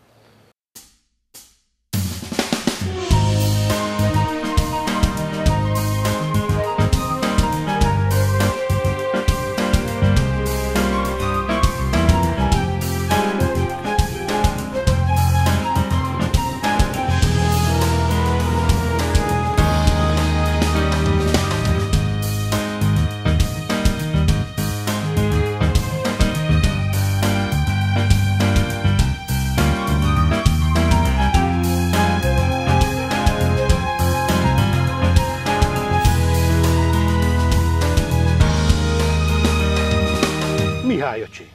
Mihály öcsi,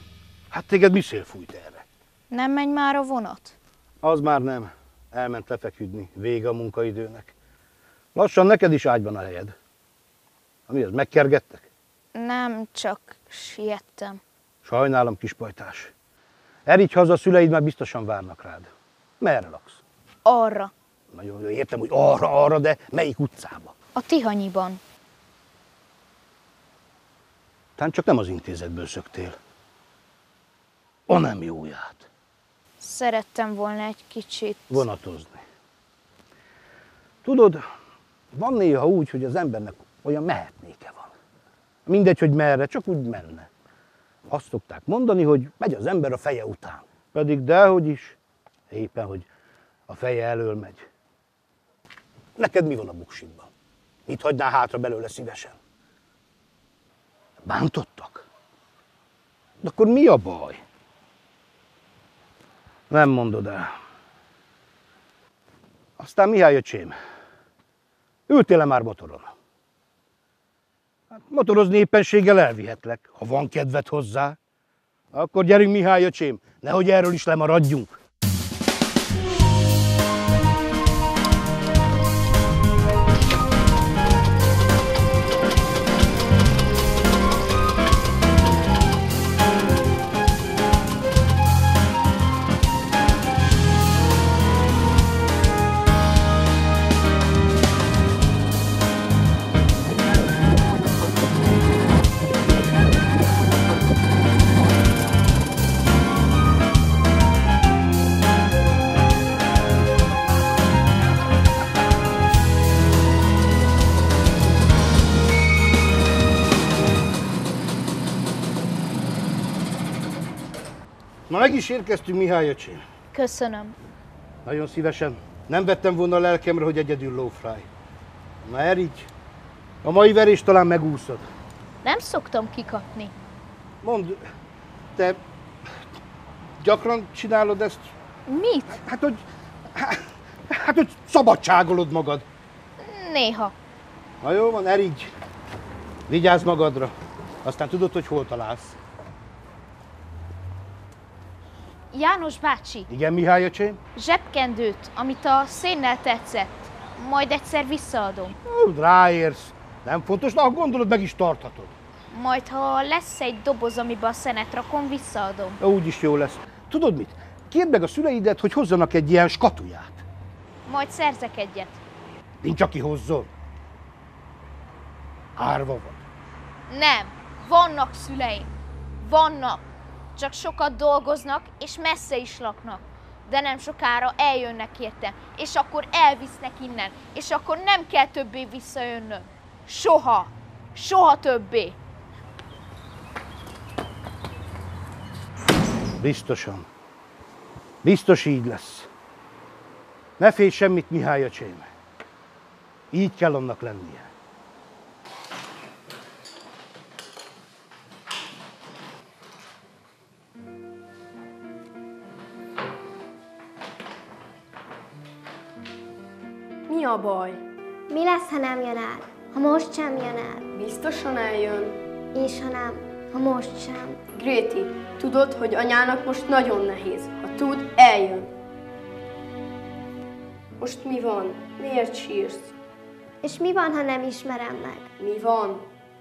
hát téged mi szél fújt erre? Nem menj már a vonat? Az már nem. Elment lefeküdni. Vége a munkaidőnek. Lassan neked is ágyban a helyed. Mi az, megkergettek? Nem, csak siettem. Sajnálom, kispajtás. Erigy haza, a szüleid már biztosan várnak rád. Merre laksz? Arra. Nagyon jó, értem, hogy arra, de melyik utcába? A Tihanyiban. Tán csak nem az intézetből szöktél. A nem jóját. Szerettem volna egy kicsit... vonatozni. Tudod, van néha úgy, hogy az embernek olyan mehetnéke van. Mindegy, hogy merre, csak úgy menne. Azt szokták mondani, hogy megy az ember a feje után. Pedig dehogy is, éppen, hogy a feje elől megy. Neked mi van a buksidban? Mit hagynál hátra belőle szívesen? Bántottak? De akkor mi a baj? Nem mondod el. Aztán Mihály öcsém, ültél-e már motoron? Hát motorozni éppenséggel elvihetlek, ha van kedved hozzá. Akkor gyerünk, Mihály öcsém, nehogy erről is lemaradjunk. Na, meg is érkeztünk, Mihály öcsém. Köszönöm. Nagyon szívesen. Nem vettem volna a lelkemre, hogy egyedül lófráj. Na, erigy. A mai verést talán megúszod. Nem szoktam kikapni. Mondd, te gyakran csinálod ezt? Mit? Hát, hogy szabadságolod magad. Néha. Na jó van, erigy. Vigyázz magadra. Aztán tudod, hogy hol találsz. János bácsi. Igen, Mihály öcsém? Zsebkendőt, amit a szénnel tetszett. Majd egyszer visszaadom. Ráérsz. Nem fontos, na, ha gondolod, meg is tarthatod. Majd, ha lesz egy doboz, amiben a szenet rakom, visszaadom. Úgy is jó lesz. Tudod mit? Kérd meg a szüleidet, hogy hozzanak egy ilyen skatuját. Majd szerzek egyet. Nincs, aki hozzon. Árva vagy. Nem. Vannak szüleim. Vannak. Csak sokat dolgoznak, és messze is laknak. De nem sokára eljönnek érte, és akkor elvisznek innen, és akkor nem kell többé visszajönnöm. Soha! Soha többé! Biztosan. Biztos így lesz. Ne félj semmit, Mihály öcsém. Így kell annak lennie. a baj? Mi lesz, ha nem jön el? Ha most sem jön el? Biztosan eljön. És ha nem? Ha most sem. Gréti, tudod, hogy anyának most nagyon nehéz. Ha tud, eljön. Most mi van? Miért sírsz? És mi van, ha nem ismerem meg? Mi van?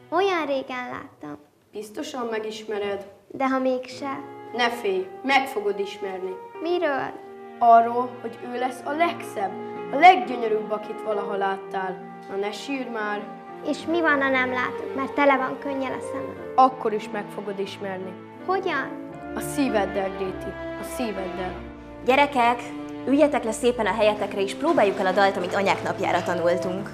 Olyan régen láttam. Biztosan megismered. De ha mégse? Ne félj, meg fogod ismerni. Miről? Arról, hogy ő lesz a legszebb, a leggyönyörűbb, akit valaha láttál. Na ne sírj már. És mi van, ha nem látok, mert tele van könnyel a szemem? Akkor is meg fogod ismerni. Hogyan? A szíveddel, Gréti, a szíveddel. Gyerekek, üljetek le szépen a helyetekre, és próbáljuk el a dalt, amit anyák napjára tanultunk.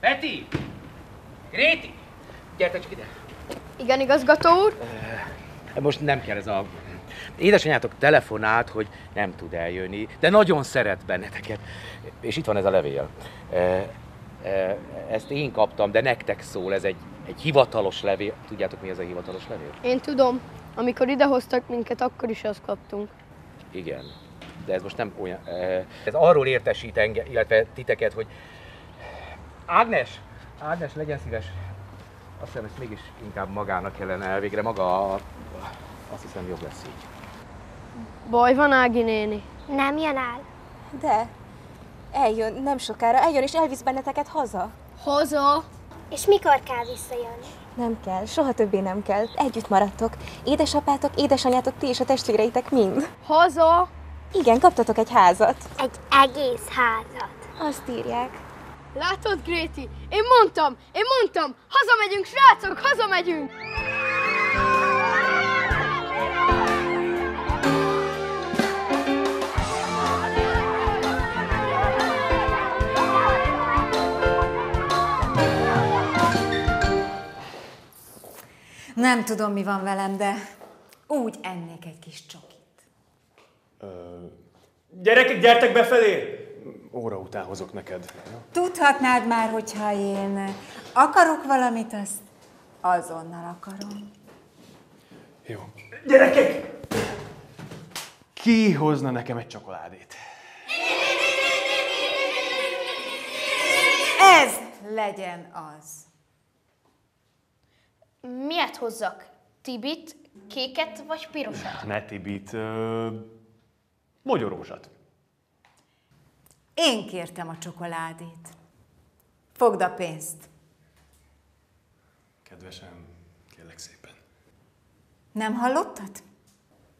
Peti! Gréti! Gyertek ide! Igen, igazgató úr? Most nem kell ez a... Édesanyátok telefonált, hogy nem tud eljönni, de nagyon szeret benneteket. És itt van ez a levél. Ezt én kaptam, de nektek szól, ez egy hivatalos levél. Tudjátok, mi ez a hivatalos levél? Én tudom. Amikor idehoztak minket, akkor is azt kaptunk. Igen. De ez most nem olyan... Ez arról értesít engem, illetve titeket, hogy... Ágnes! Ágnes, legyen szíves! Azt hiszem, ezt mégis inkább magának kellene elvégre. Maga... Azt hiszem, jobb lesz így. Baj van, Ági néni? Nem jön el. De... Eljön, nem sokára. Eljön és elvisz benneteket haza. Haza? És mikor kell visszajönni? Nem kell, soha többé nem kell. Együtt maradtok. Édesapátok, édesanyátok, ti és a testvéreitek mind. Haza? Igen, kaptatok egy házat. Egy egész házat. Azt írják. Látod, Gréti? Én mondtam! Hazamegyünk, srácok, hazamegyünk! Nem tudom, mi van velem, de úgy ennék egy kis csokit. Gyerekek, gyertek befelé! Óra után hozok neked. Tudhatnád már, hogyha én akarok valamit, azt azonnal akarom. Jó. Gyerekek! Ki hozna nekem egy csokoládét? Ez legyen az. Miért hozzak? Tibit, kéket vagy pirosat? Ne Tibit, mogyorózsat. Én kértem a csokoládét. Fogd a pénzt. Kedvesem, kérlek szépen. Nem hallottad?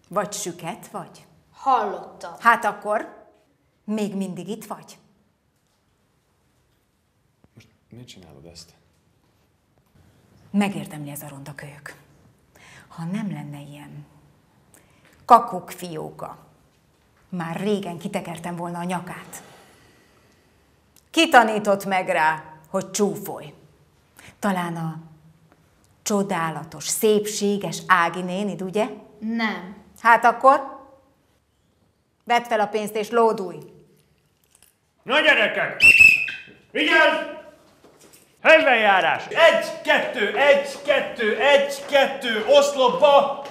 Vagy süket vagy? Hallottam. Hát akkor még mindig itt vagy. Most miért csinálod ezt? Megérdemli ez a ronda kölyök. Ha nem lenne ilyen kakuk fióka, már régen kitekertem volna a nyakát. Ki tanított meg rá, hogy csúfolj? Talán a Csodálatos, szépséges Ági nénid, ugye? Nem. Hát akkor? Vedd fel a pénzt és lódulj! Na gyerekek! Vigyázz! Helybenjárás! Egy, kettő, oszlopba!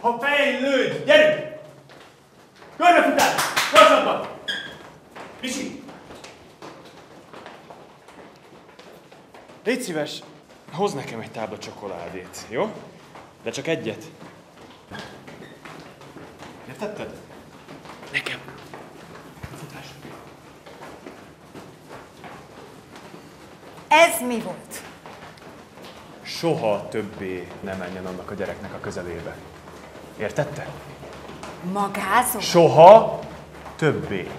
Ha fejlődj! Gyerünk! Körrefutás! Gyorsabban! Pisi! Légy szíves! Hozz nekem egy tábla csokoládét, jó? De csak egyet. Értetted? Nekem. Futás. Ez mi volt? Soha többé ne menjen annak a gyereknek a közelébe. Értette? Magázol? Soha többé.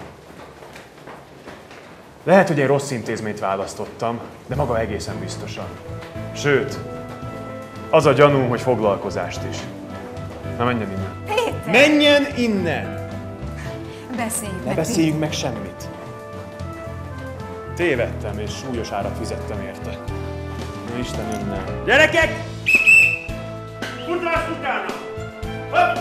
Lehet, hogy egy rossz intézményt választottam, de maga egészen biztosan. Sőt, az a gyanúm, hogy foglalkozást is. Na, menjen innen. Péter! Menjen innen! Beszéljünk meg semmit. Tévedtem, és súlyos árat fizettem érte. Na, Istenem, nem. Gyerekek! Futás utána! Hopp!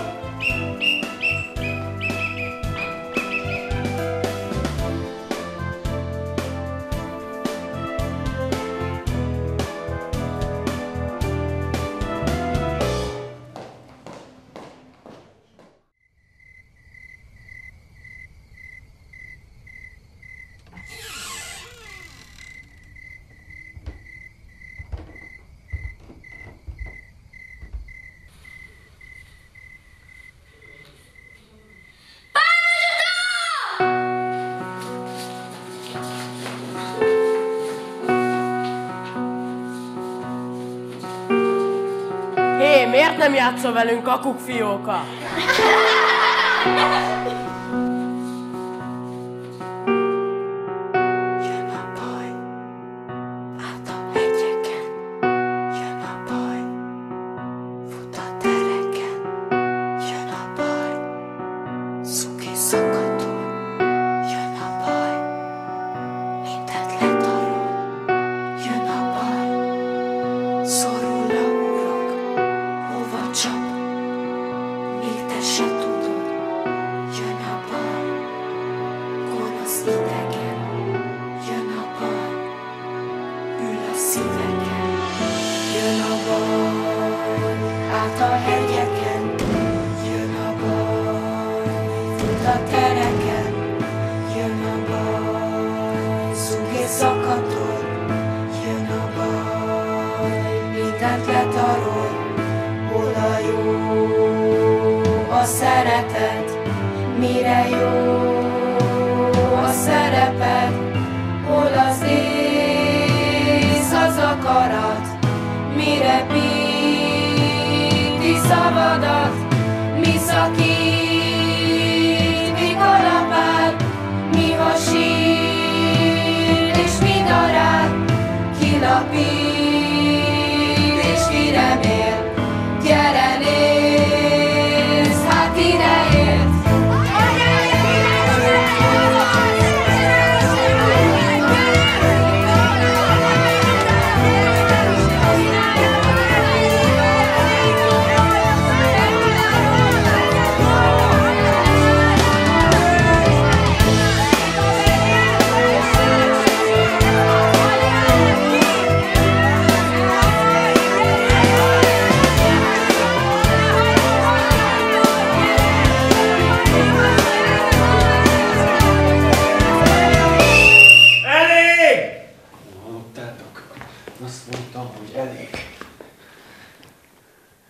Miért nem játszol velünk, kakukfióka?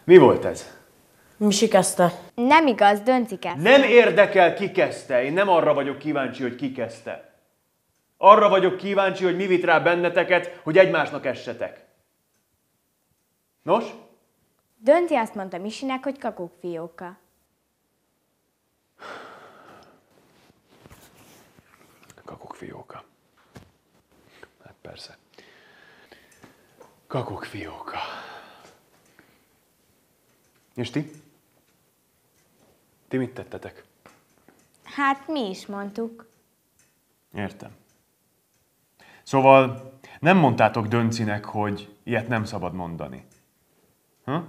Mi volt ez? Misi kezdte. Nem igaz, Dönci kezdte. Nem érdekel, ki kezdte. Én nem arra vagyok kíváncsi, hogy ki kezdte. Arra vagyok kíváncsi, hogy mi vitt rá benneteket, hogy egymásnak essetek. Nos? Dönci azt mondta Misinek, hogy kakukfióka. Kakukfióka. Hát persze. Kakukfióka. És ti? Ti mit tettetek? Hát mi is mondtuk. Értem. Szóval nem mondtátok Döncinek, hogy ilyet nem szabad mondani. Ha?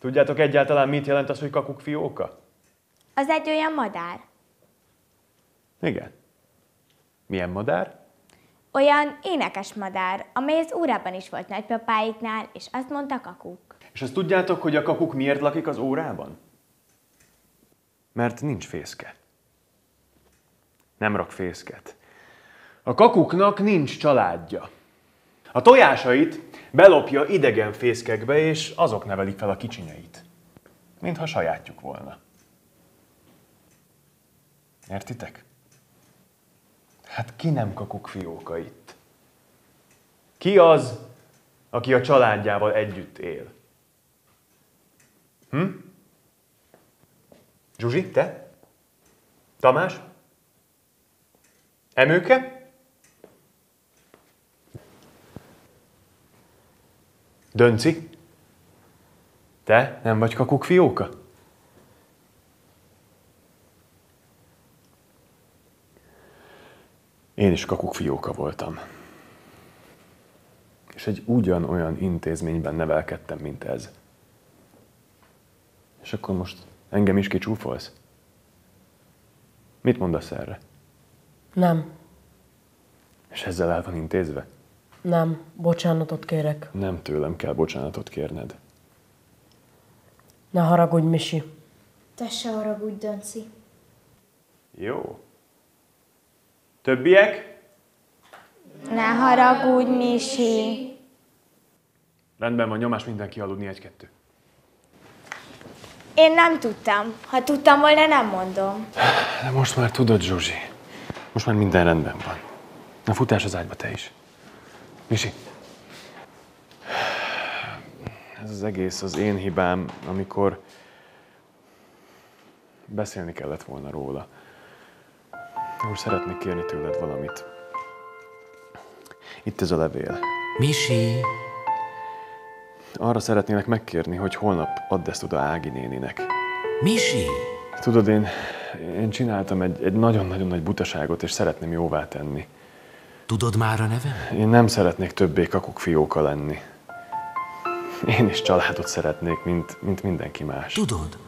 Tudjátok egyáltalán mit jelent az, hogy kakukfióka? Az egy olyan madár. Igen. Milyen madár? Olyan énekes madár, amely az órában is volt nagypapáiknál, és azt mondta kakuk. És azt tudjátok, hogy a kakuk miért lakik az órában? Mert nincs fészke. Nem rak fészket. A kakuknak nincs családja. A tojásait belopja idegen fészkekbe, és azok nevelik fel a kicsinyeit. Mintha sajátjuk volna. Értitek? Hát ki nem kakukfióka itt? Ki az, aki a családjával együtt él? Hm? Zsuzsi, te? Tamás? Emőke? Dönci? Te nem vagy kakukfióka? Én is kakukfióka voltam. És egy ugyanolyan intézményben nevelkedtem, mint ez. És akkor most engem is kicsúfolsz? Mit mondasz erre? Nem. És ezzel el van intézve? Nem. Bocsánatot kérek. Nem tőlem kell bocsánatot kérned. Ne haragudj, Misi. Te se haragudj, Dönci. Jó. Többiek? Ne haragudj, Misi. Rendben van, nyomás, mindenki aludni, 1-2. Én nem tudtam. Ha tudtam volna, nem mondom. De most már tudod, Zsuzsi. Most már minden rendben van. Na, futás az ágyba, te is. Misi. Ez az egész az én hibám, amikor beszélni kellett volna róla. Most szeretnék kérni tőled valamit. Itt ez a levél. Misi! Arra szeretnének megkérni, hogy holnap add ezt oda Ági néninek. Misi! Tudod, én csináltam egy nagyon-nagyon nagy butaságot, és szeretném jóvá tenni. Tudod már a nevem? Én nem szeretnék többé kakukfióka lenni. Én is családot szeretnék, mint mindenki más. Tudod,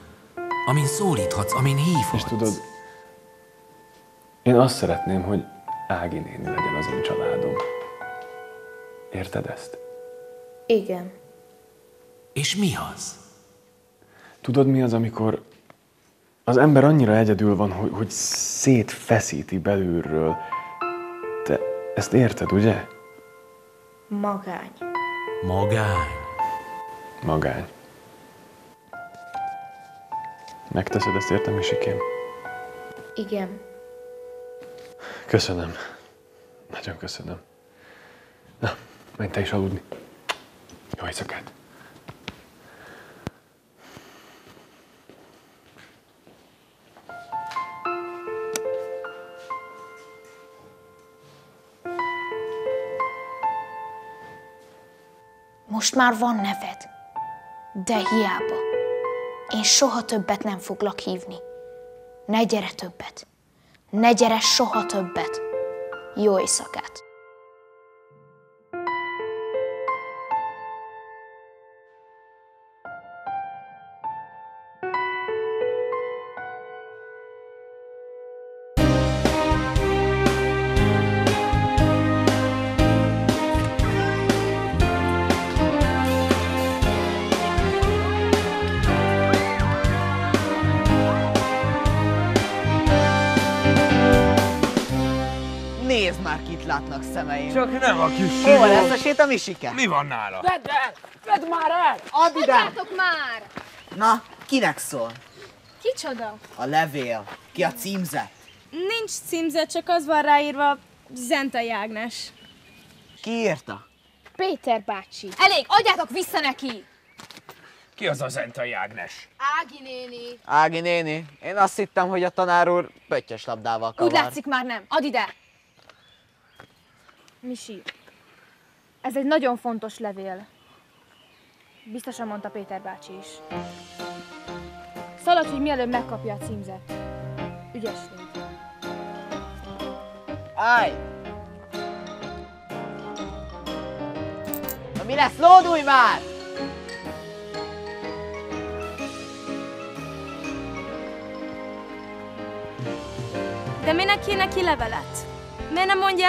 amin szólíthatsz, amin hívhatsz. És tudod, én azt szeretném, hogy Ági néni legyen az én családom. Érted ezt? Igen. És mi az? Tudod, mi az, amikor az ember annyira egyedül van, hogy szétfeszíti belülről. Te ezt érted, ugye? Magány. Magány. Magány. Megteszed ezt, értem, Misikém? Igen. Köszönöm. Nagyon köszönöm. Na, menj te is aludni. Jó éjszakát. Most már van neved, de hiába. Én soha többet nem foglak hívni. Ne gyere többet. Ne gyere soha többet. Jó éjszakát. Nézd már, kit látnak szemeim. Csak nem a kis Simó. Hol lesz a sétamisike? Mi van nála? Vedd el! Vedd már el! Add ide! Tudjátok már! Na, kinek szól? Kicsoda? A levél. Ki a címzet? Nincs címzet, csak az van ráírva, Zentai Ágnes. Ki írta? Péter bácsi. Elég, adjátok vissza neki! Ki az a Zentai Ágnes? Ági néni. Ági néni? Én azt hittem, hogy a tanár úr pöttyös labdával kavar. Úgy látszik már nem. Add ide! Misi, ez egy nagyon fontos levél. Biztosan mondta Péter bácsi is. Szaladj, hogy mielőbb megkapja a címzet. Ügyes légy. Állj! Mi lesz? Lódulj már! De minek kéne ki levelet? Miért nem mondja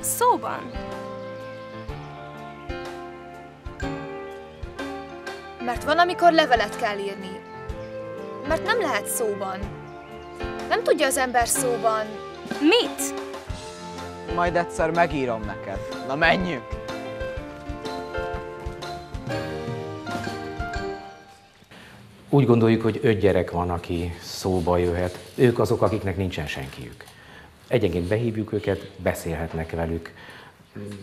szóban? Mert van, amikor levelet kell írni. Mert nem lehet szóban. Nem tudja az ember szóban. Mit? Majd egyszer megírom neked. Na menjünk! Úgy gondoljuk, hogy 5 gyerek van, aki szóba jöhet. Ők azok, akiknek nincsen senkiük. Egyenként behívjuk őket, beszélhetnek velük.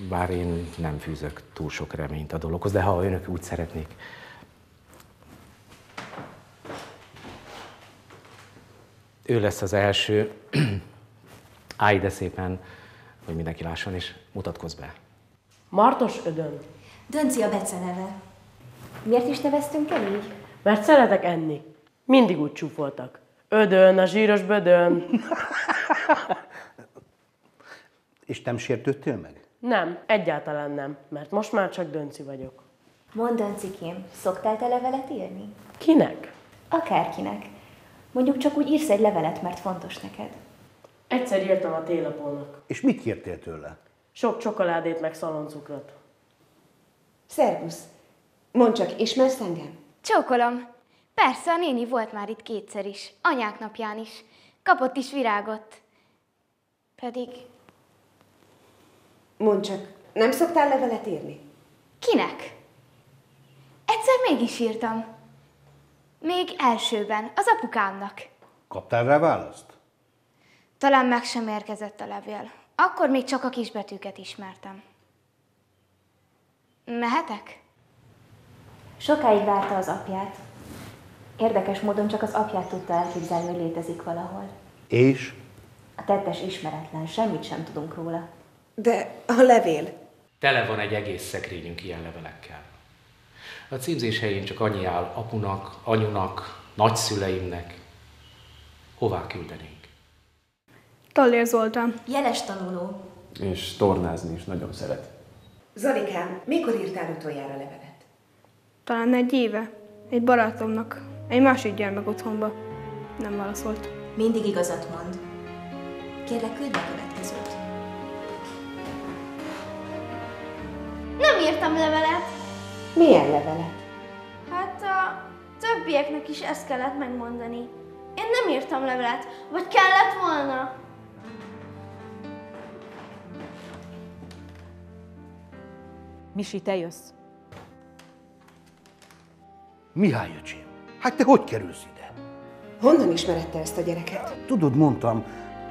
Bár én nem fűzök túl sok reményt a dologhoz, de ha önök úgy szeretnék. Ő lesz az első. Állj ide szépen, hogy mindenki lásson, és mutatkozz be. Martos Ödön. Dönci a beceneve. Miért is neveztünk el így? Mert szeretek enni. Mindig úgy csúfoltak. Ödön, a zsíros bödön. És nem sértődtél meg? Nem, egyáltalán nem, mert most már csak Dönci vagyok. Mondd, Döncikém, szoktál te levelet írni? Kinek? Akárkinek. Mondjuk csak úgy írsz egy levelet, mert fontos neked. Egyszer írtam a télapónak. És mit kértél tőle? Sok csokoládét meg szaloncukrot. Szervusz! Mondd csak, ismersz engem? Csókolom! Persze, a néni volt már itt kétszer is, anyák napján is. Kapott is virágot. Pedig... Mondd csak, nem szoktál levelet írni? Kinek? Egyszer mégis írtam. Még elsőben, az apukámnak. Kaptál rá választ? Talán meg sem érkezett a levél. Akkor még csak a kisbetűket ismertem. Mehetek? Sokáig várta az apját. Érdekes módon csak az apját tudta elképzelni, hogy létezik valahol. És? A tettes ismeretlen, semmit sem tudunk róla. De a levél? Tele van egy egész szekrényünk ilyen levelekkel. A címzés helyén csak annyi áll: apunak, anyunak, nagyszüleimnek. Hová küldenénk? Tallér Zoltán. Jeles tanuló. És tornázni is nagyon szeret. Zolikám, mikor írtál utoljára levelet? Talán 1 éve. Egy barátomnak. Egy másik gyermek otthonba. Nem válaszolt. Mindig igazat mond. Kérlek, küld a következőt. Nem írtam levelet. Milyen levelet? Hát a többieknek is ezt kellett megmondani. Én nem írtam levelet. Vagy kellett volna? Misi, te jössz. Mihály öcsém, hát te hogy kerülsz ide? Honnan ismered te ezt a gyereket? Tudod, mondtam,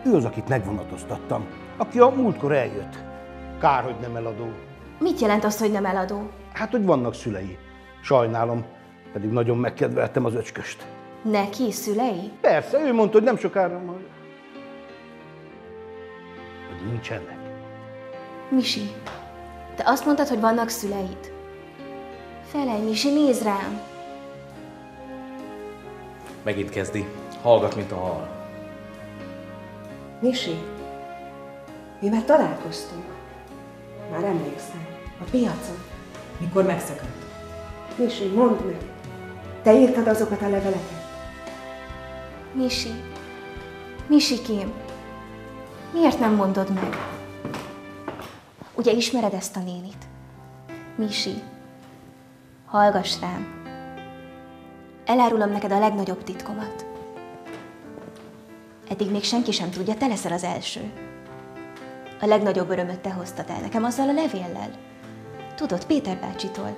ő az, akit megvonatoztattam, aki a múltkor eljött. Kár, hogy nem eladó. Mit jelent az, hogy nem eladó? Hát, hogy vannak szülei. Sajnálom, pedig nagyon megkedveltem az öcsköst. Neki szülei? Persze, ő mondta, hogy nem sokára majd. Hogy nincsenek. Misi, te azt mondtad, hogy vannak szüleid. Felej, Misi, nézd rám! Megint kezdi. Hallgat, mint a hal. Misi, mi már találkoztunk. Már emlékszem. A piacon. Mikor megszakadt. Misi, mondd meg. Te írtad azokat a leveleket? Misi. Misikém. Miért nem mondod meg? Ugye ismered ezt a nénit? Misi. Hallgass rám. Elárulom neked a legnagyobb titkomat. Eddig még senki sem tudja, te leszel az első. A legnagyobb örömöt te hoztad el nekem azzal a levéllel. Tudod, Péter bácsitól.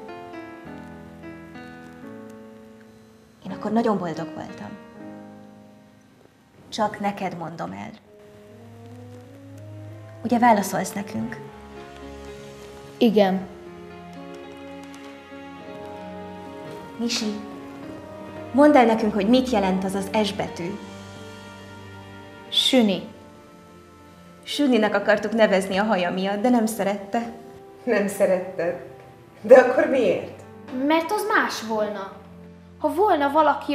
Én akkor nagyon boldog voltam. Csak neked mondom el. Ugye válaszolsz nekünk? Igen. Misi, mondd el nekünk, hogy mit jelent az az S betű. Süni. Süninek akartuk nevezni a haja miatt, de nem szerette. Nem szerette. De akkor miért? Mert az más volna. Ha volna valaki,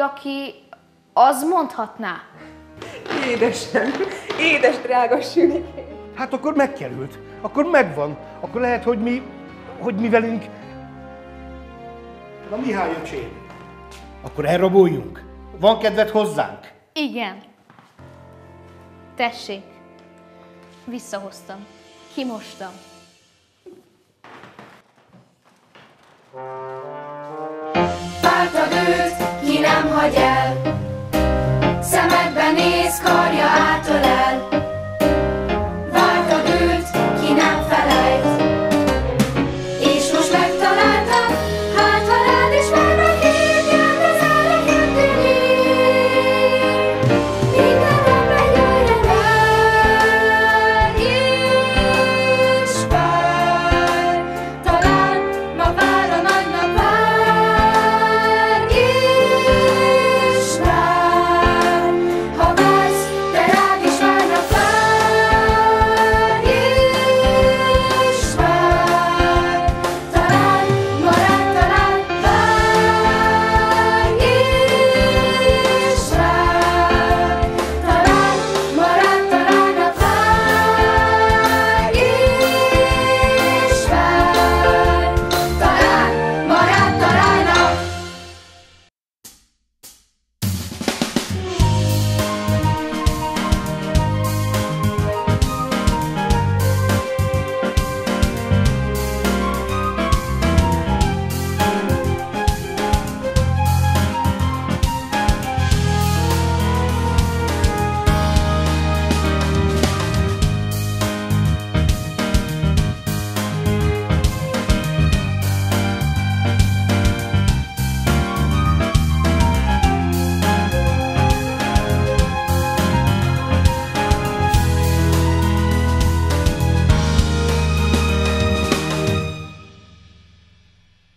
aki... az mondhatná. Édesem, édes drága Süni. hát akkor megkerült, akkor megvan, akkor lehet, hogy mi velünk... Na Mihály öcsém, akkor elraboljunk. Van kedved hozzánk? Igen. Tessék, visszahoztam, kimostam. Pártad őt, ki nem hagy el, szemedbe néz, karja átölel.